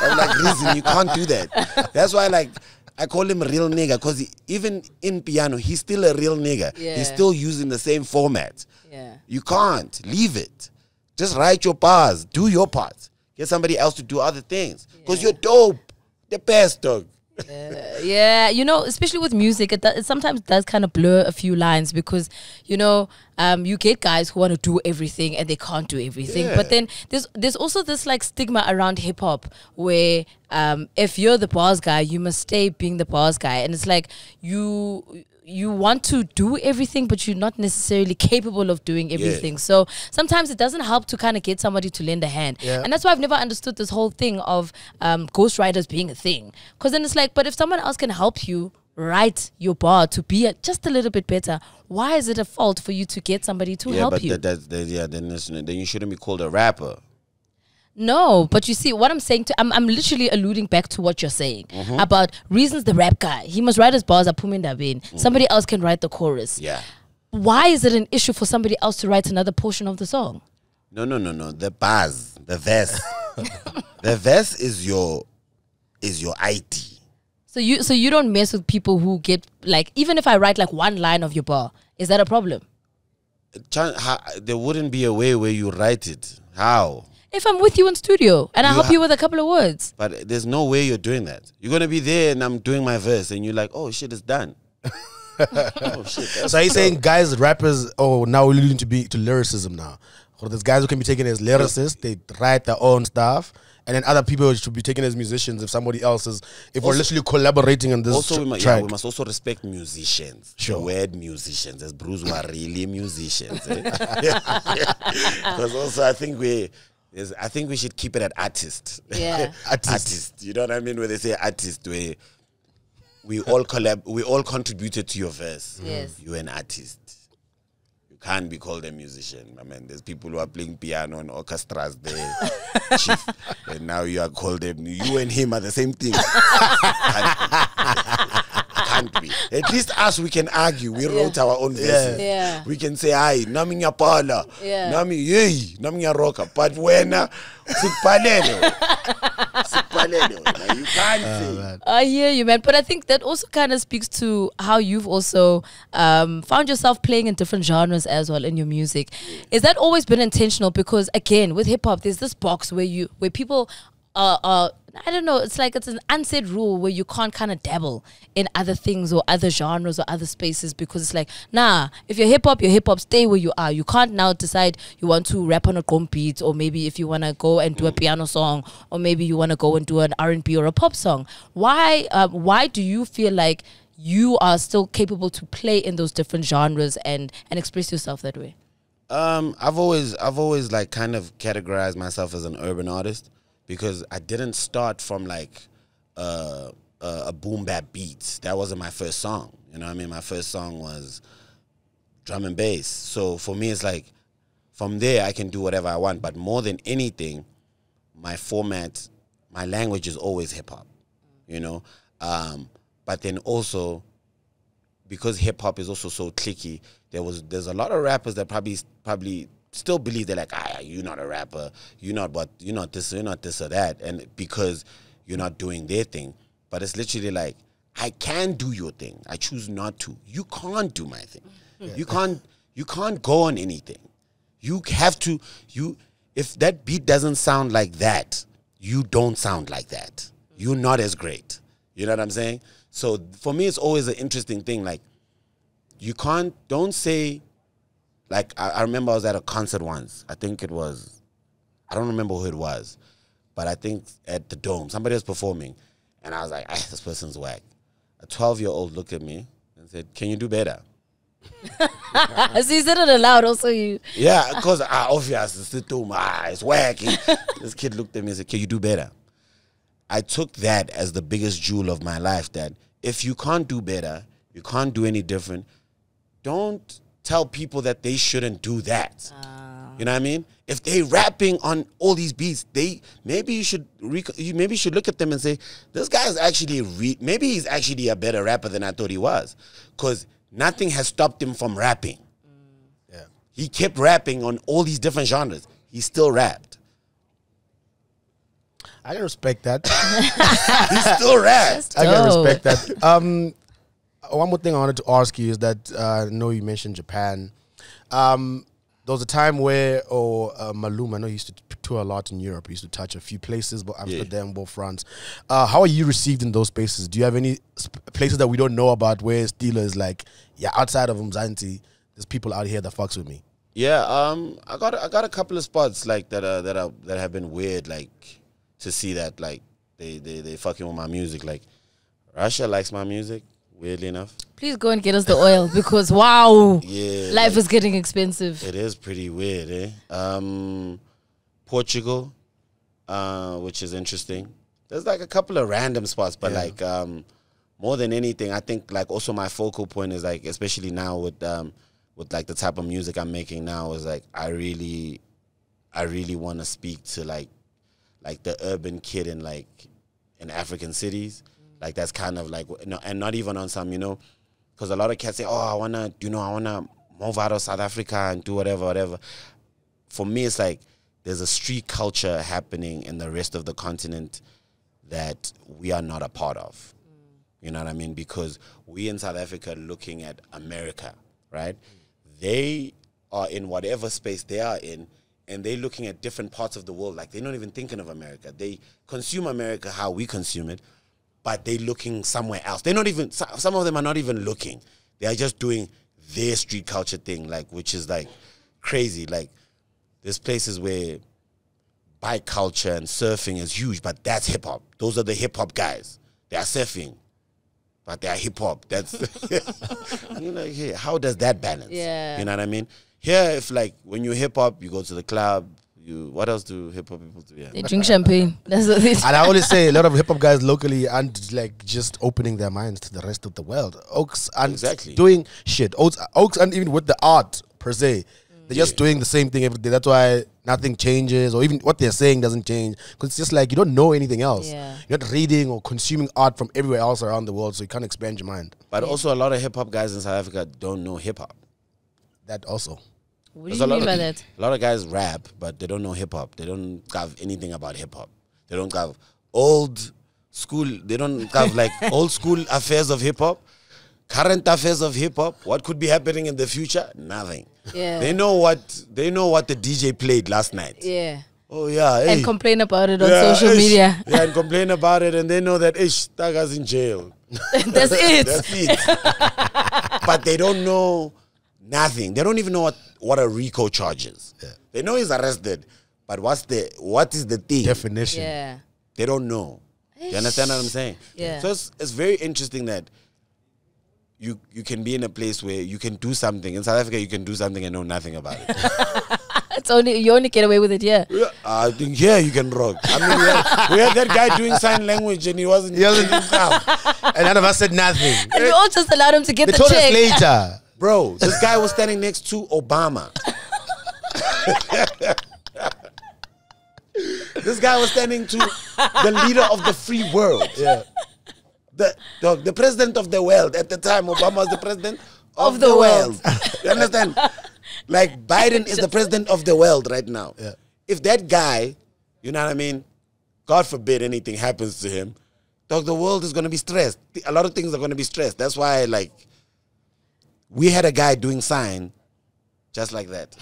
I'm like, Reason, you can't do that. That's why, like, I call him a real nigga, because even in piano, he's still a real nigga. Yeah. He's still using the same format. Yeah, you can't leave it. Just write your bars. Do your parts. Get somebody else to do other things. Because you're dope. The best, dog. Yeah, you know, especially with music, it sometimes does kind of blur a few lines because, you know, you get guys who want to do everything and they can't do everything. Yeah. But then there's also this like stigma around hip hop where if you're the bars guy, you must stay being the bars guy. And it's like you want to do everything, but you're not necessarily capable of doing everything. Yeah. So sometimes it doesn't help to kind of get somebody to lend a hand. Yeah. And that's why I've never understood this whole thing of ghostwriters being a thing. Because then it's like, but if someone else can help you write your bar to be just a little bit better, why is it a fault for you to get somebody to help you? Then you shouldn't be called a rapper. No, but you see what I'm saying to I'm literally alluding back to what you're saying about Reason's the rap guy. He must write his bars at Pumindabin. Somebody else can write the chorus. Yeah. Why is it an issue for somebody else to write another portion of the song? No. The bars, the verse. The verse is your IT. So you don't mess with people who get like, even if I write like one line of your bar, is that a problem? There wouldn't be a way where you write it. How? If I'm with you in studio and I help you with a couple of words. But there's no way you're doing that. You're going to be there and I'm doing my verse and you're like, oh shit, it's done. Oh shit. So he's saying guys, rappers, oh, now we're leading to lyricism now. Well, there's guys who can be taken as lyricists. They write their own stuff. And then other people should be taken as musicians if somebody else is, if also, we're literally collaborating on this track. Yeah, we must also respect musicians. Sure. The word musicians, as Bruce were really musicians. Because also I think we should keep it at artist. Yeah. Artist. You know what I mean? When they say artist, we all contributed to your verse. Yes. You're an artist. You can't be called a musician. I mean, there's people who are playing piano and orchestras there. Chief, and now you are called them. You and him are the same thing. Can't be. At least us, we can argue. We wrote our own verses. Yeah. We can say, "Aye, nami ya pala, nami yey, nami ya roka." But when you can't say. I hear you, man. But I think that also kind of speaks to how you've also found yourself playing in different genres as well in your music. Is that always been intentional? Because again, with hip hop, there's this box where you people are I don't know, it's like it's an unsaid rule where you can't kind of dabble in other things or other genres or other spaces, because it's like, nah, if you're hip-hop, stay where you are. You can't now decide you want to rap on a drum beat, or maybe if you want to go and do a piano song, or maybe you want to go and do an R&B or a pop song. Why do you feel like you are still capable to play in those different genres and express yourself that way? I've always like kind of categorized myself as an urban artist, because I didn't start from like a boom bap beat. That wasn't my first song. You know what I mean? My first song was drum and bass. So for me, it's like from there I can do whatever I want. But more than anything, my format, my language is always hip hop. You know, but then also because hip hop is also so cliquey, there's a lot of rappers that probably still believe they're like, ah, you're not a rapper, you're not what, you're not this or that, and because you're not doing their thing. But it's literally like, I can do your thing. I choose not to. You can't do my thing. Yeah. You can't go on anything. You have to, if that beat doesn't sound like that, you don't sound like that. You're not as great. You know what I'm saying? So for me, it's always an interesting thing. Like, don't say, like, I remember I was at a concert once. I think it was, I don't remember who it was, but I think at the Dome, somebody was performing, and I was like, this person's whack. A 12-year-old looked at me and said, "Can you do better?" So you said it aloud, also you. Yeah, because obviously, it's wacky. This kid looked at me and said, "Can you do better?" I took that as the biggest jewel of my life, that if you can't do better, you can't do any different, don't tell people that they shouldn't do that. You know what I mean? If they rapping on all these beats, maybe you should look at them and say, this guy is actually maybe he's actually a better rapper than I thought he was, because nothing has stopped him from rapping. Yeah. He kept rapping on all these different genres. He still rapped. I can respect that. He still rapped. I can respect that. One more thing I wanted to ask you is that I know you mentioned Japan. There was a time where, Malum, I know he used to tour a lot in Europe. He used to touch a few places, but Amsterdam, both France. How are you received in those spaces? Do you have any places that we don't know about where Stilo is like, yeah, outside of Mzansi, there's people out here that fucks with me? Yeah, I got a couple of spots like that have been weird, like to see that like they fucking with my music. Like Russia likes my music. Weirdly enough. Please go and get us the oil, because wow, yeah, life is getting expensive. It is pretty weird, eh? Portugal, which is interesting. There's like a couple of random spots, but like more than anything, I think like also my focal point is like, especially now with like the type of music I'm making now, is like I really want to speak to like the urban kid in like in African cities. Like that's kind of like, no, and not even on some, you know, because a lot of cats say, oh, I wanna move out of South Africa and do whatever. For me, it's like there's a street culture happening in the rest of the continent that we are not a part of. You know what I mean? Because we in South Africa looking at America, right? They are in whatever space they are in, and they're looking at different parts of the world. Like they're not even thinking of America. They consume America how we consume it, but they're looking somewhere else. They're not even, some of them are not even looking. They are just doing their street culture thing, like, which is like crazy. Like there's places where bike culture and surfing is huge, but that's hip hop. Those are the hip hop guys. They are surfing, but they are hip hop. That's, and you're like, hey, how does that balance? Yeah. You know what I mean? Here, if like, when you hip hop, you go to the club. What else do hip-hop people do? Yeah. They drink champagne. That's what they do. And I always say a lot of hip-hop guys locally aren't like just opening their minds to the rest of the world. Oaks aren't doing shit. Oaks aren't even with the art per se. They're just doing the same thing every day. That's why nothing changes, or even what they're saying doesn't change, because it's just like you don't know anything else. Yeah. You're not reading or consuming art from everywhere else around the world, so you can't expand your mind. But also a lot of hip-hop guys in South Africa don't know hip-hop. That also. What do you mean by that? A lot of guys rap, but they don't know hip-hop. They don't have anything about hip-hop. They don't have old school, they don't have like old school affairs of hip-hop, current affairs of hip-hop, what could be happening in the future, nothing. Yeah. They know what the DJ played last night. Yeah. Oh yeah. Hey. And complain about it on social media. Yeah, and complain about it, and they know that that guy's in jail. That's it. That's it. But they don't know nothing. They don't even know what a RICO charge is. Yeah. They know he's arrested, but what is the thing? Definition. Yeah. They don't know. You understand what I'm saying? Yeah. So it's very interesting that you can be in a place where you can do something. In South Africa, you can do something and know nothing about it. you only get away with it, yeah. I think, yeah, you can rock. I mean, we had that guy doing sign language and he wasn't himself. And none of us said nothing. And we all just allowed him to get the check. They told us later. Bro, this guy was standing next to Obama. This guy was standing to the leader of the free world. Yeah. The president of the world. At the time, Obama was the president of the world. You understand? Like, Biden is the president of the world right now. Yeah. If that guy, you know what I mean, God forbid anything happens to him, dog, the world is going to be stressed. A lot of things are going to be stressed. That's why, like, we had a guy doing sign just like that.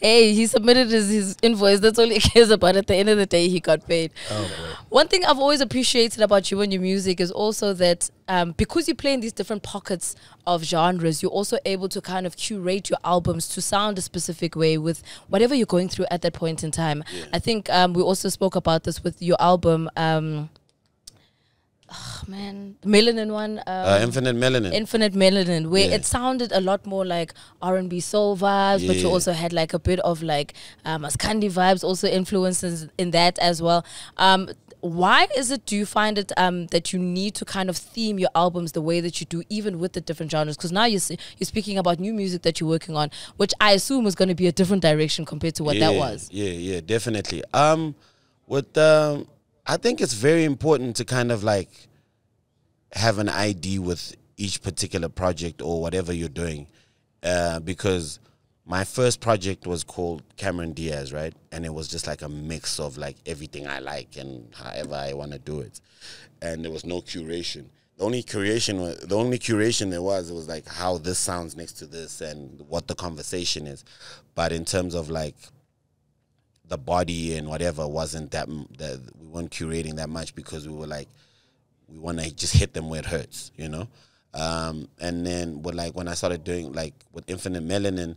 Hey, he submitted his invoice. That's all he cares about. At the end of the day, he got paid. Oh, one thing I've always appreciated about you and your music is also that because you play in these different pockets of genres, you're also able to kind of curate your albums to sound a specific way with whatever you're going through at that point in time. Yeah. I think we also spoke about this with your album. Oh man, the Melanin one. Infinite Melanin. Infinite Melanin, where it sounded a lot more like R&B soul vibes, but you also had like a bit of like Maskandi vibes, also influences in that as well. Why is it, do you find it that you need to kind of theme your albums the way that you do, even with the different genres? Because now you're speaking about new music that you're working on, which I assume is going to be a different direction compared to what that was. Yeah, definitely. I think it's very important to kind of like have an ID with each particular project or whatever you're doing, because my first project was called Cameron Diaz, right? And it was just like a mix of like everything I like and however I want to do it, and there was no curation. The only curation there was, it was like how this sounds next to this and what the conversation is, but in terms of like the body and whatever wasn't that we weren't curating that much, because we were like, we want to just hit them where it hurts, you know? And then with like, when I started doing like with Infinite Melanin,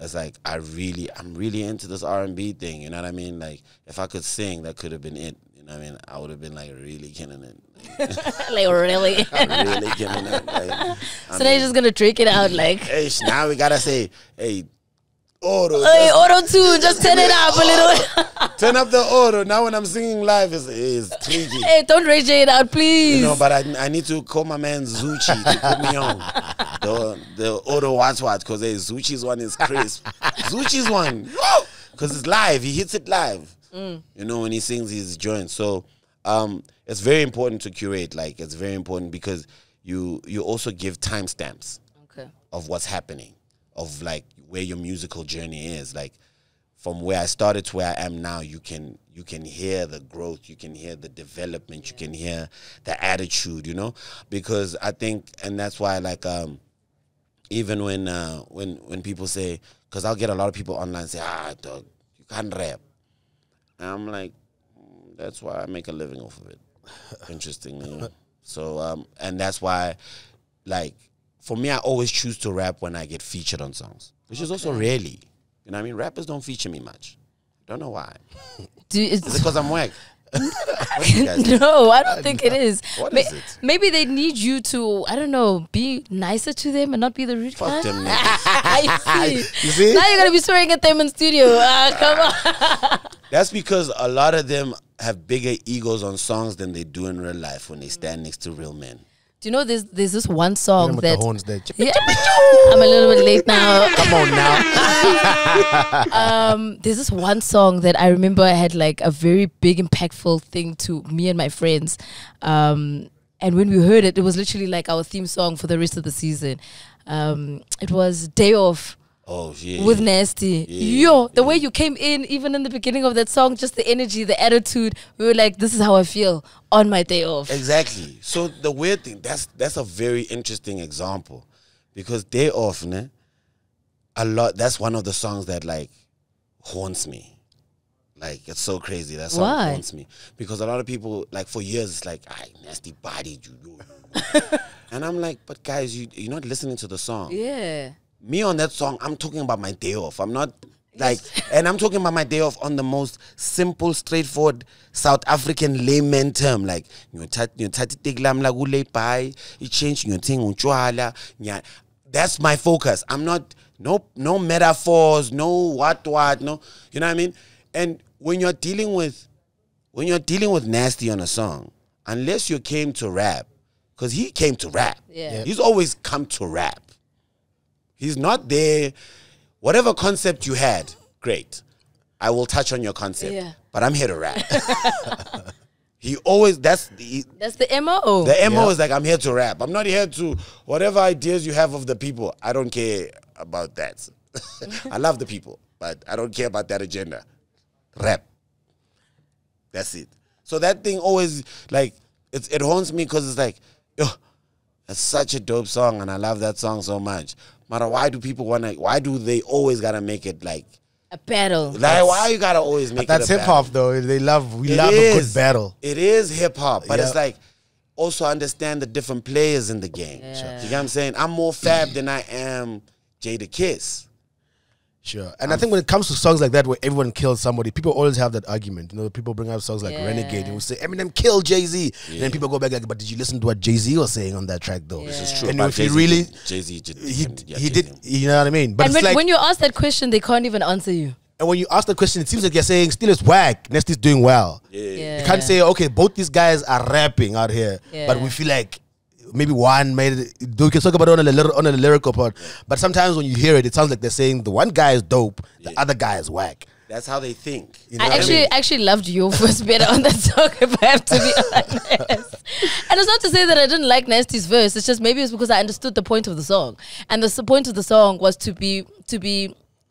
it's like, I'm really into this R&B thing. You know what I mean? Like if I could sing, that could have been it. You know what I mean? I would have been like really killing it. Like really? I'm really killing it. Like, so they're just going to drink it out like. Hey, now we got to say, hey, Oro. Hey, Oro too. Just turn it up a little. Turn up the Oro. Now when I'm singing live, it's tricky. Hey, don't rage it out, please. You know, but I need to call my man Zuchi to put me on. The Oro what, because hey, Zuchi's one is crisp. Zuchi's one, because it's live. He hits it live. Mm. You know, when he sings his joints. So it's very important to curate. Like, it's very important because you also give timestamps of what's happening, of like where your musical journey is, like from where I started to where I am now. You can hear the growth, you can hear the development, you can hear the attitude, you know, because I think, and that's why like even when people say, because I'll get a lot of people online say, dog, you can't rap, and I'm like, that's why I make a living off of it. Interestingly, you know? So and that's why, like, for me, I always choose to rap when I get featured on songs, which is also rarely. You know what I mean? Rappers don't feature me much. Don't know why. Is it because I'm whack? No, I don't think it is. What is it? Maybe they need you to, I don't know, be nicer to them and not be the rude guy. Fuck them niggas. I see. You see? Now you're going to be swearing at them in studio. Come on. That's because a lot of them have bigger egos on songs than they do in real life when they stand next to real men. Do you know there's this one song that the horns, yeah, I'm a little bit late now. Come on now. There's this one song that I remember had like a very big impactful thing to me and my friends. And when we heard it, it was literally like our theme song for the rest of the season. It was Day Off. Oh, yeah. With Nasty. Yeah. Yo, the way you came in, even in the beginning of that song, just the energy, the attitude. We were like, this is how I feel on my day off. Exactly. So the weird thing, that's a very interesting example. Because Day Off, né, a lot, that's one of the songs that like haunts me. Like, it's so crazy. That song haunts me. Because a lot of people, like for years, it's like, I nasty bodied you. And I'm like, but guys, you're not listening to the song. Yeah. Me on that song, I'm talking about my day off. I'm not like, and I'm talking about my day off on the most simple, straightforward South African layman term. Like, that's my focus. I'm not, no metaphors, no what, no, you know what I mean? And when you're dealing with Nasty on a song, unless you came to rap, because he came to rap. Yeah. Yeah. He's always come to rap. He's not there. Whatever concept you had, great. I will touch on your concept, yeah, but I'm here to rap. He always, that's the MO. The MO is like, I'm here to rap. I'm not here to, whatever ideas you have of the people, I don't care about that. I love the people, but I don't care about that agenda. Rap. That's it. So that thing always, like, it haunts me because it's like, oh, that's such a dope song and I love that song so much. But why do people wanna? Why do they always gotta make it like a battle? Like why you gotta always make it? That's hip hop though. They love we love a good battle. It is hip hop, but it's like also understand the different players in the game. Yeah. Sure. You know what I'm saying? I'm more Fab than I am Jadakiss. Sure, and I think when it comes to songs like that where everyone kills somebody, people always have that argument. You know, people bring up songs like Renegade and will say Eminem killed Jay-Z, and then people go back like, "But did you listen to what Jay-Z was saying on that track though?" Yeah. This is true. And if you really, Jay-Z did, you know what I mean? But it's like, when you ask that question, they can't even answer you. And when you ask the question, it seems like you're saying Stilo's whack, Nasty's doing well. Yeah. Yeah. You can't say, okay, both these guys are rapping out here, but we feel like maybe one made it. We can talk about it on a lyrical part, but sometimes when you hear it, it sounds like they're saying the one guy is dope, the other guy is whack. That's how they think. You know I actually loved your first better on that song, if I have to be honest. And it's not to say that I didn't like Nasty's verse. It's just maybe it's because I understood the point of the song, and the point of the song was to be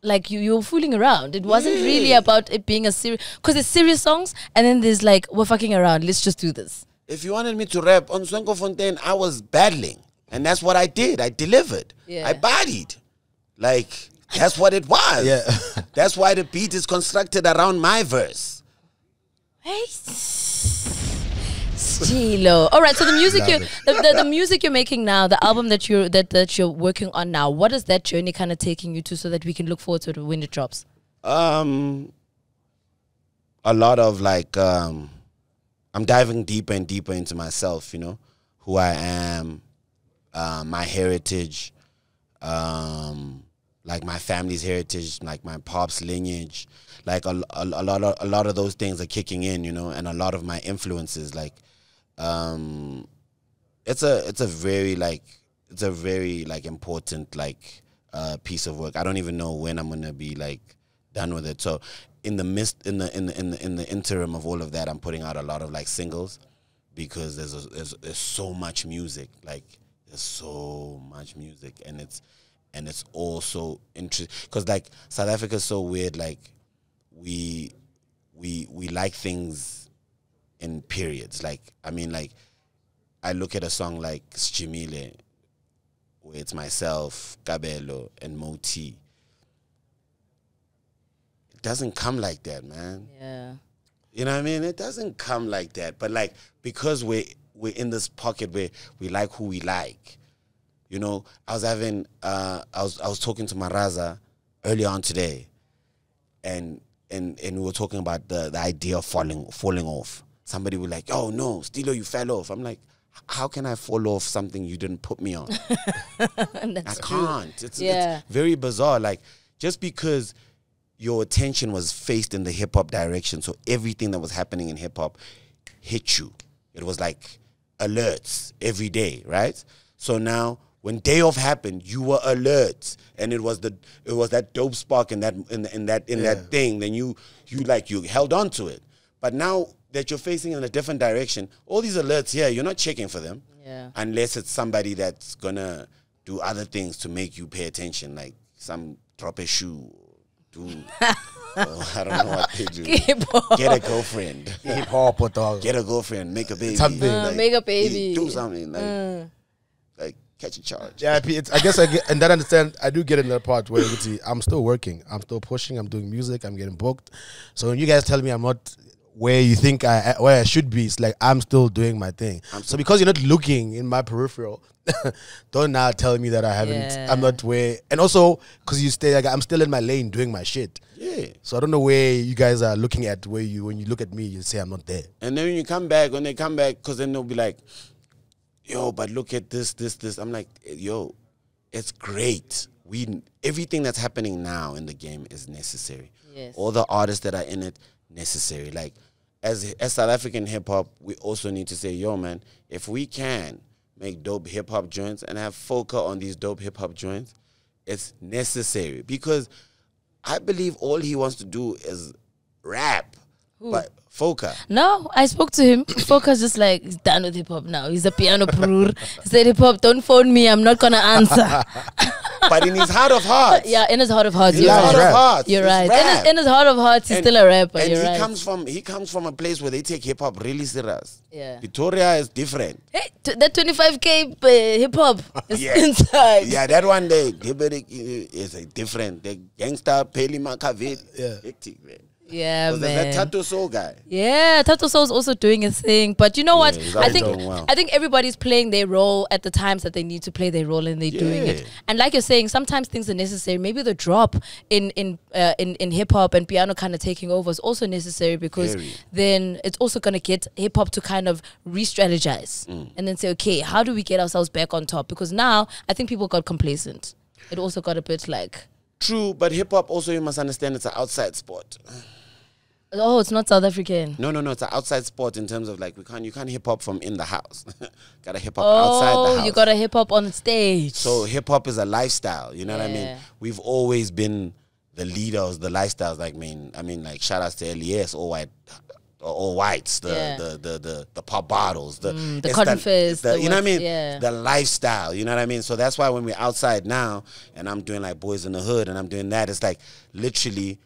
like you were fooling around. It wasn't really about it being a serious, because it's serious songs, and then there's like we're fucking around. Let's just do this. If you wanted me to rap on Swenkofontein, I was battling. And that's what I did. I delivered. Yeah. I bodied. Like, that's what it was. Yeah. That's why the beat is constructed around my verse. Hey, Stilo. All right, so the music you're making now, the album that you're working on now, what is that journey kind of taking you to so that we can look forward to it when it drops? A lot of like... I'm diving deeper and deeper into myself, you know, who I am, my heritage, like my family's heritage, like my pop's lineage, like a lot of those things are kicking in, you know, and a lot of my influences, like, it's a very important like piece of work. I don't even know when I'm gonna be like done with it, so. In the interim of all of that, I'm putting out a lot of like singles because there's so much music, like there's so much music, and it's also interesting because like South Africa's so weird, like we like things in periods. Like I mean, like I look at a song like Sjimile, where it's myself, Kabelo, and Moti. Doesn't come like that, man. Yeah, you know what I mean. It doesn't come like that. But like because we're in this pocket where we like who we like, you know. I was having I was talking to Maraza earlier on today, and we were talking about the idea of falling off. Somebody was like, "Oh no, Stilo, you fell off." I'm like, how can I fall off something you didn't put me on? I can't. It's very bizarre. Like just because your attention was faced in the hip-hop direction, so everything that was happening in hip-hop hit you. It was like alerts every day, right? So now when Day Off happened, you were alert, and it was that dope spark and that thing. Then you held on to it. But now that you're facing in a different direction, all these alerts here, you're not checking for them, unless it's somebody that's gonna do other things to make you pay attention, like some drop a shoe, do. Oh, I don't know what they do. Get a girlfriend. Get a girlfriend. Make a baby. Something. Like, make a baby. Do something. Like, like catch a charge. Yeah, it's, I guess I get, and that understand. I do get in that part where I'm still working. I'm still pushing. I'm doing music. I'm getting booked. So when you guys tell me I'm not where you think where I should be, it's like I'm still doing my thing. So because you're not looking in my peripheral, don't now tell me that I haven't. I'm not where. And also because you stay, like, I'm still in my lane doing my shit. Yeah. So I don't know where you guys are looking at, where you, when you look at me, you say I'm not there. And then when you come back, when they come back, because then they'll be like, yo, but look at this, this, this. I'm like, yo, it's great. Everything that's happening now in the game is necessary. Yes. All the artists that are in it, necessary. Like, as South African hip-hop, we also need to say, yo, man, if we can make dope hip-hop joints and have Foka on these dope hip-hop joints, it's necessary. Because I believe all he wants to do is rap. Ooh. But Foka. No, I spoke to him. Foka's just like, he's done with hip hop now. He's a piano prur. He said, hip hop, don't phone me. I'm not going to answer. But in his heart of hearts. Yeah, in his heart of hearts. You're right. In his heart of hearts, he's still a rapper. And you're right. He comes from a place where they take hip hop really serious. Yeah. Pretoria is different. Hey, that 25K hip hop is inside. Yeah, that one day, is a different. The gangster, Peli Makavit. Yeah. Hectic, man. Yeah, man. That Tato Soul guy. Yeah, Tato Soul is also doing his thing. But you know what? I think everybody's playing their role at the times that they need to play their role, and they're doing it. And like you're saying, sometimes things are necessary. Maybe the drop in hip hop and piano kind of taking over is also necessary, because then it's also going to get hip hop to kind of re-strategize and then say, okay, how do we get ourselves back on top? Because now I think people got complacent. It also got a bit like... True, but hip hop also, you must understand, it's an outside sport. Oh, it's not South African. No. It's an outside sport in terms of like you can't hip hop from in the house. Gotta hip hop outside the house. You gotta hip hop on stage. So hip hop is a lifestyle. You know what I mean? We've always been the leaders, the lifestyles. Like I mean, like shout outs to LES, all whites, the pop bottles, the cotton fizz, you know what I mean? Yeah. The lifestyle. You know what I mean? So that's why when we're outside now, and I'm doing like Boyz in the Hood, and I'm doing that, it's like literally.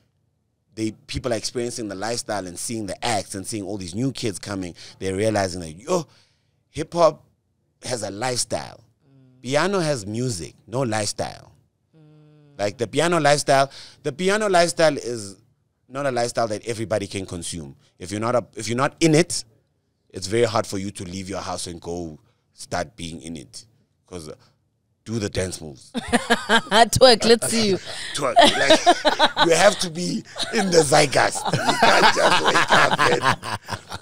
People are experiencing the lifestyle and seeing the acts and seeing all these new kids coming. They're realizing that, yo, hip-hop has a lifestyle. Piano has music, no lifestyle. Like the piano lifestyle is not a lifestyle that everybody can consume. If you're not in it, it's very hard for you to leave your house and go start being in it. Because... do the dance moves. Twerk, let's see you. Twerk. Like, you have to be in the zeitgeist.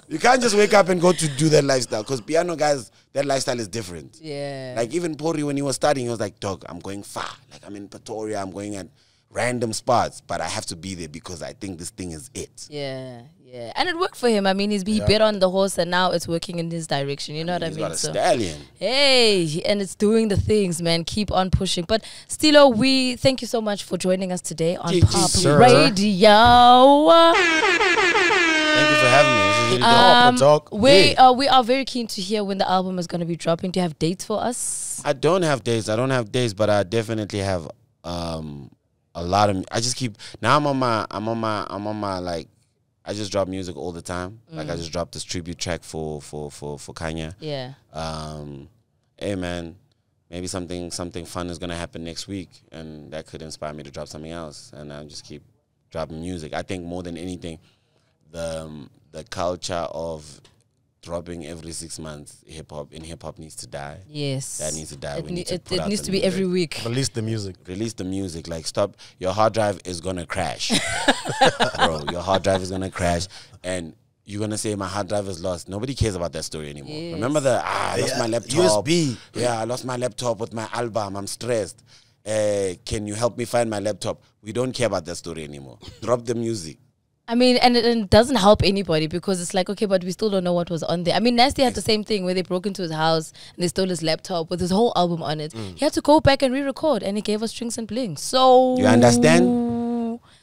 You can't just wake up and go to do that lifestyle. Because piano guys, that lifestyle is different. Yeah. Like even Pori, when he was studying, he was like, dog, I'm going far. Like I'm in Pretoria, I'm going at random spots. But I have to be there because I think this thing is it. Yeah. Yeah, and it worked for him. I mean, he bet on the horse, and now it's working in his direction. You know what I mean? He's got a stallion. Hey, and it's doing the things, man. Keep on pushing. But Stilo, we thank you so much for joining us today on Pop Radio. Thank you for having me. This is really dope. We are very keen to hear when the album is going to be dropping. Do you have dates for us? I don't have dates. But I definitely have a lot of. I just keep now. I'm on my like. I just drop music all the time. Like I just dropped this tribute track for Khanya. Yeah. Hey man, maybe something fun is gonna happen next week, and that could inspire me to drop something else. And I just keep dropping music. I think more than anything, the culture of dropping every 6 months hip hop needs to die. Yes. That needs to die. It needs to be every week. Release the music. Like stop. Your hard drive is gonna crash. Bro, your hard drive is gonna crash. And you're gonna say my hard drive is lost. Nobody cares about that story anymore. Yes. Remember the I lost my laptop. USB. Yeah, I lost my laptop with my album. I'm stressed. Can you help me find my laptop? We don't care about that story anymore. Drop the music. I mean, and it doesn't help anybody because it's like, okay, but we still don't know what was on there. I mean, Nasty had the same thing where they broke into his house and they stole his laptop with his whole album on it. Mm. He had to go back and re-record, and he gave us Strings and Bling. So you understand?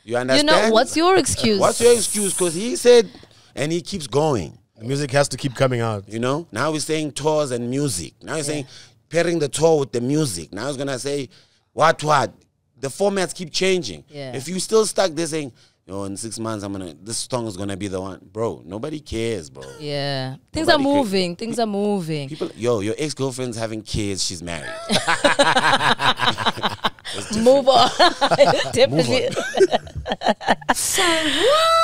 You understand? You know, what's your excuse? What's your excuse? Because he said, and he keeps going. The music has to keep coming out. You know? Now he's saying tours and music. Now he's saying pairing the tour with the music. Now he's going to say, what? The formats keep changing. Yeah. If you still stuck there saying, oh, in 6 months, this song is gonna be the one, bro. Nobody cares, bro. Yeah, things are moving. Things are moving. People, yo, your ex-girlfriend's having kids. She's married. Move on. Definitely.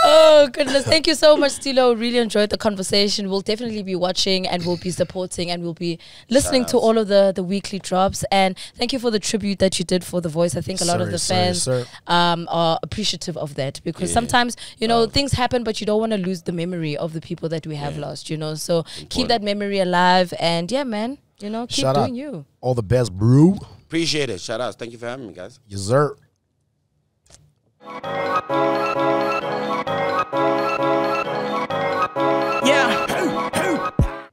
Oh goodness! Thank you so much, Stilo. Really enjoyed the conversation. We'll definitely be watching, and we'll be supporting, and we'll be listening to all of the weekly drops. And thank you for the tribute that you did for The Voice. I think a lot of the fans are appreciative of that. Because sometimes, you know, things happen, but you don't want to lose the memory of the people that we have lost, you know. So keep that memory alive, and yeah, man, you know, keep doing you. All the best, bro. Appreciate it. Shout outs. Thank you for having me, guys. Yes, sir.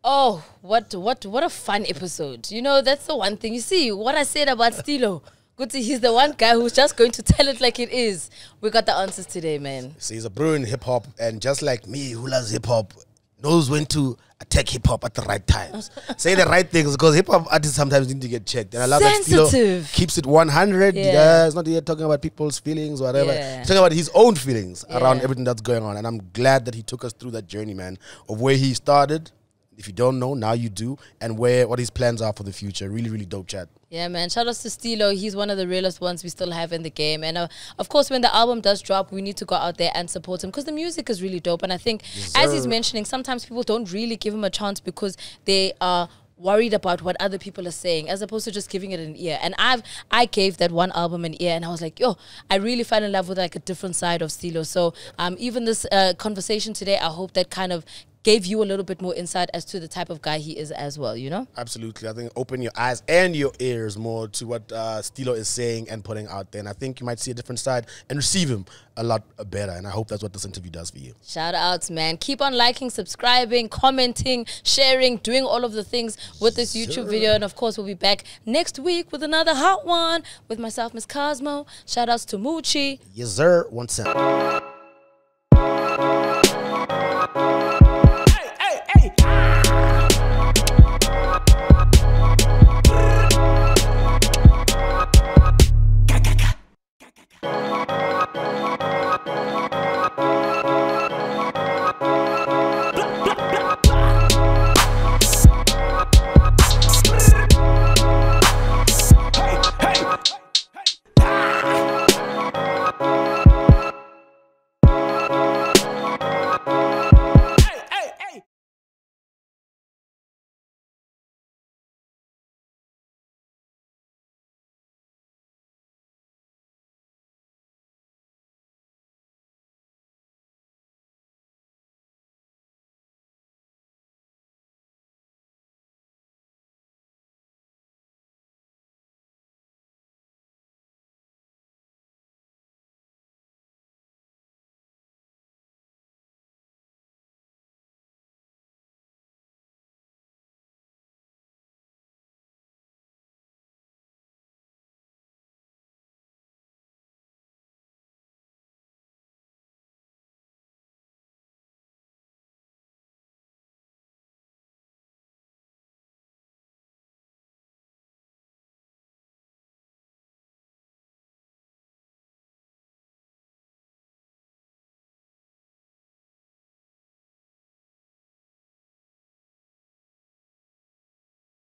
Oh, what a fun episode. You know, that's the one thing. You see what I said about Stilo. Good to, he's the one guy who's just going to tell it like it is. We got the answers today, man. See, he's a bro in hip-hop, and just like me, who loves hip-hop, knows when to attack hip-hop at the right times. Say the right things, because hip-hop artists sometimes need to get checked. And I love that Stilo keeps it 100. Yeah, he's not here talking about people's feelings, whatever. Yeah. He's talking about his own feelings around everything that's going on. And I'm glad that he took us through that journey, man, of where he started. If you don't know, now you do, and what his plans are for the future. Really, really dope chat. Yeah, man. Shout out to Stilo. He's one of the realest ones we still have in the game. And of course, when the album does drop, we need to go out there and support him because the music is really dope. And I think, as he's mentioning, sometimes people don't really give him a chance because they are worried about what other people are saying, as opposed to just giving it an ear. And I gave that one album an ear, and I was like, yo, I really fell in love with like a different side of Stilo. So even this conversation today, I hope that kind of gave you a little bit more insight as to the type of guy he is as well, you know? Absolutely. I think open your eyes and your ears more to what Stilo is saying and putting out there. And I think you might see a different side and receive him a lot better. And I hope that's what this interview does for you. Shout outs, man. Keep on liking, subscribing, commenting, sharing, doing all of the things with this YouTube video. And of course, we'll be back next week with another hot one with myself, Miss Cosmo. Shout outs to Moochie. Yes, sir. One time.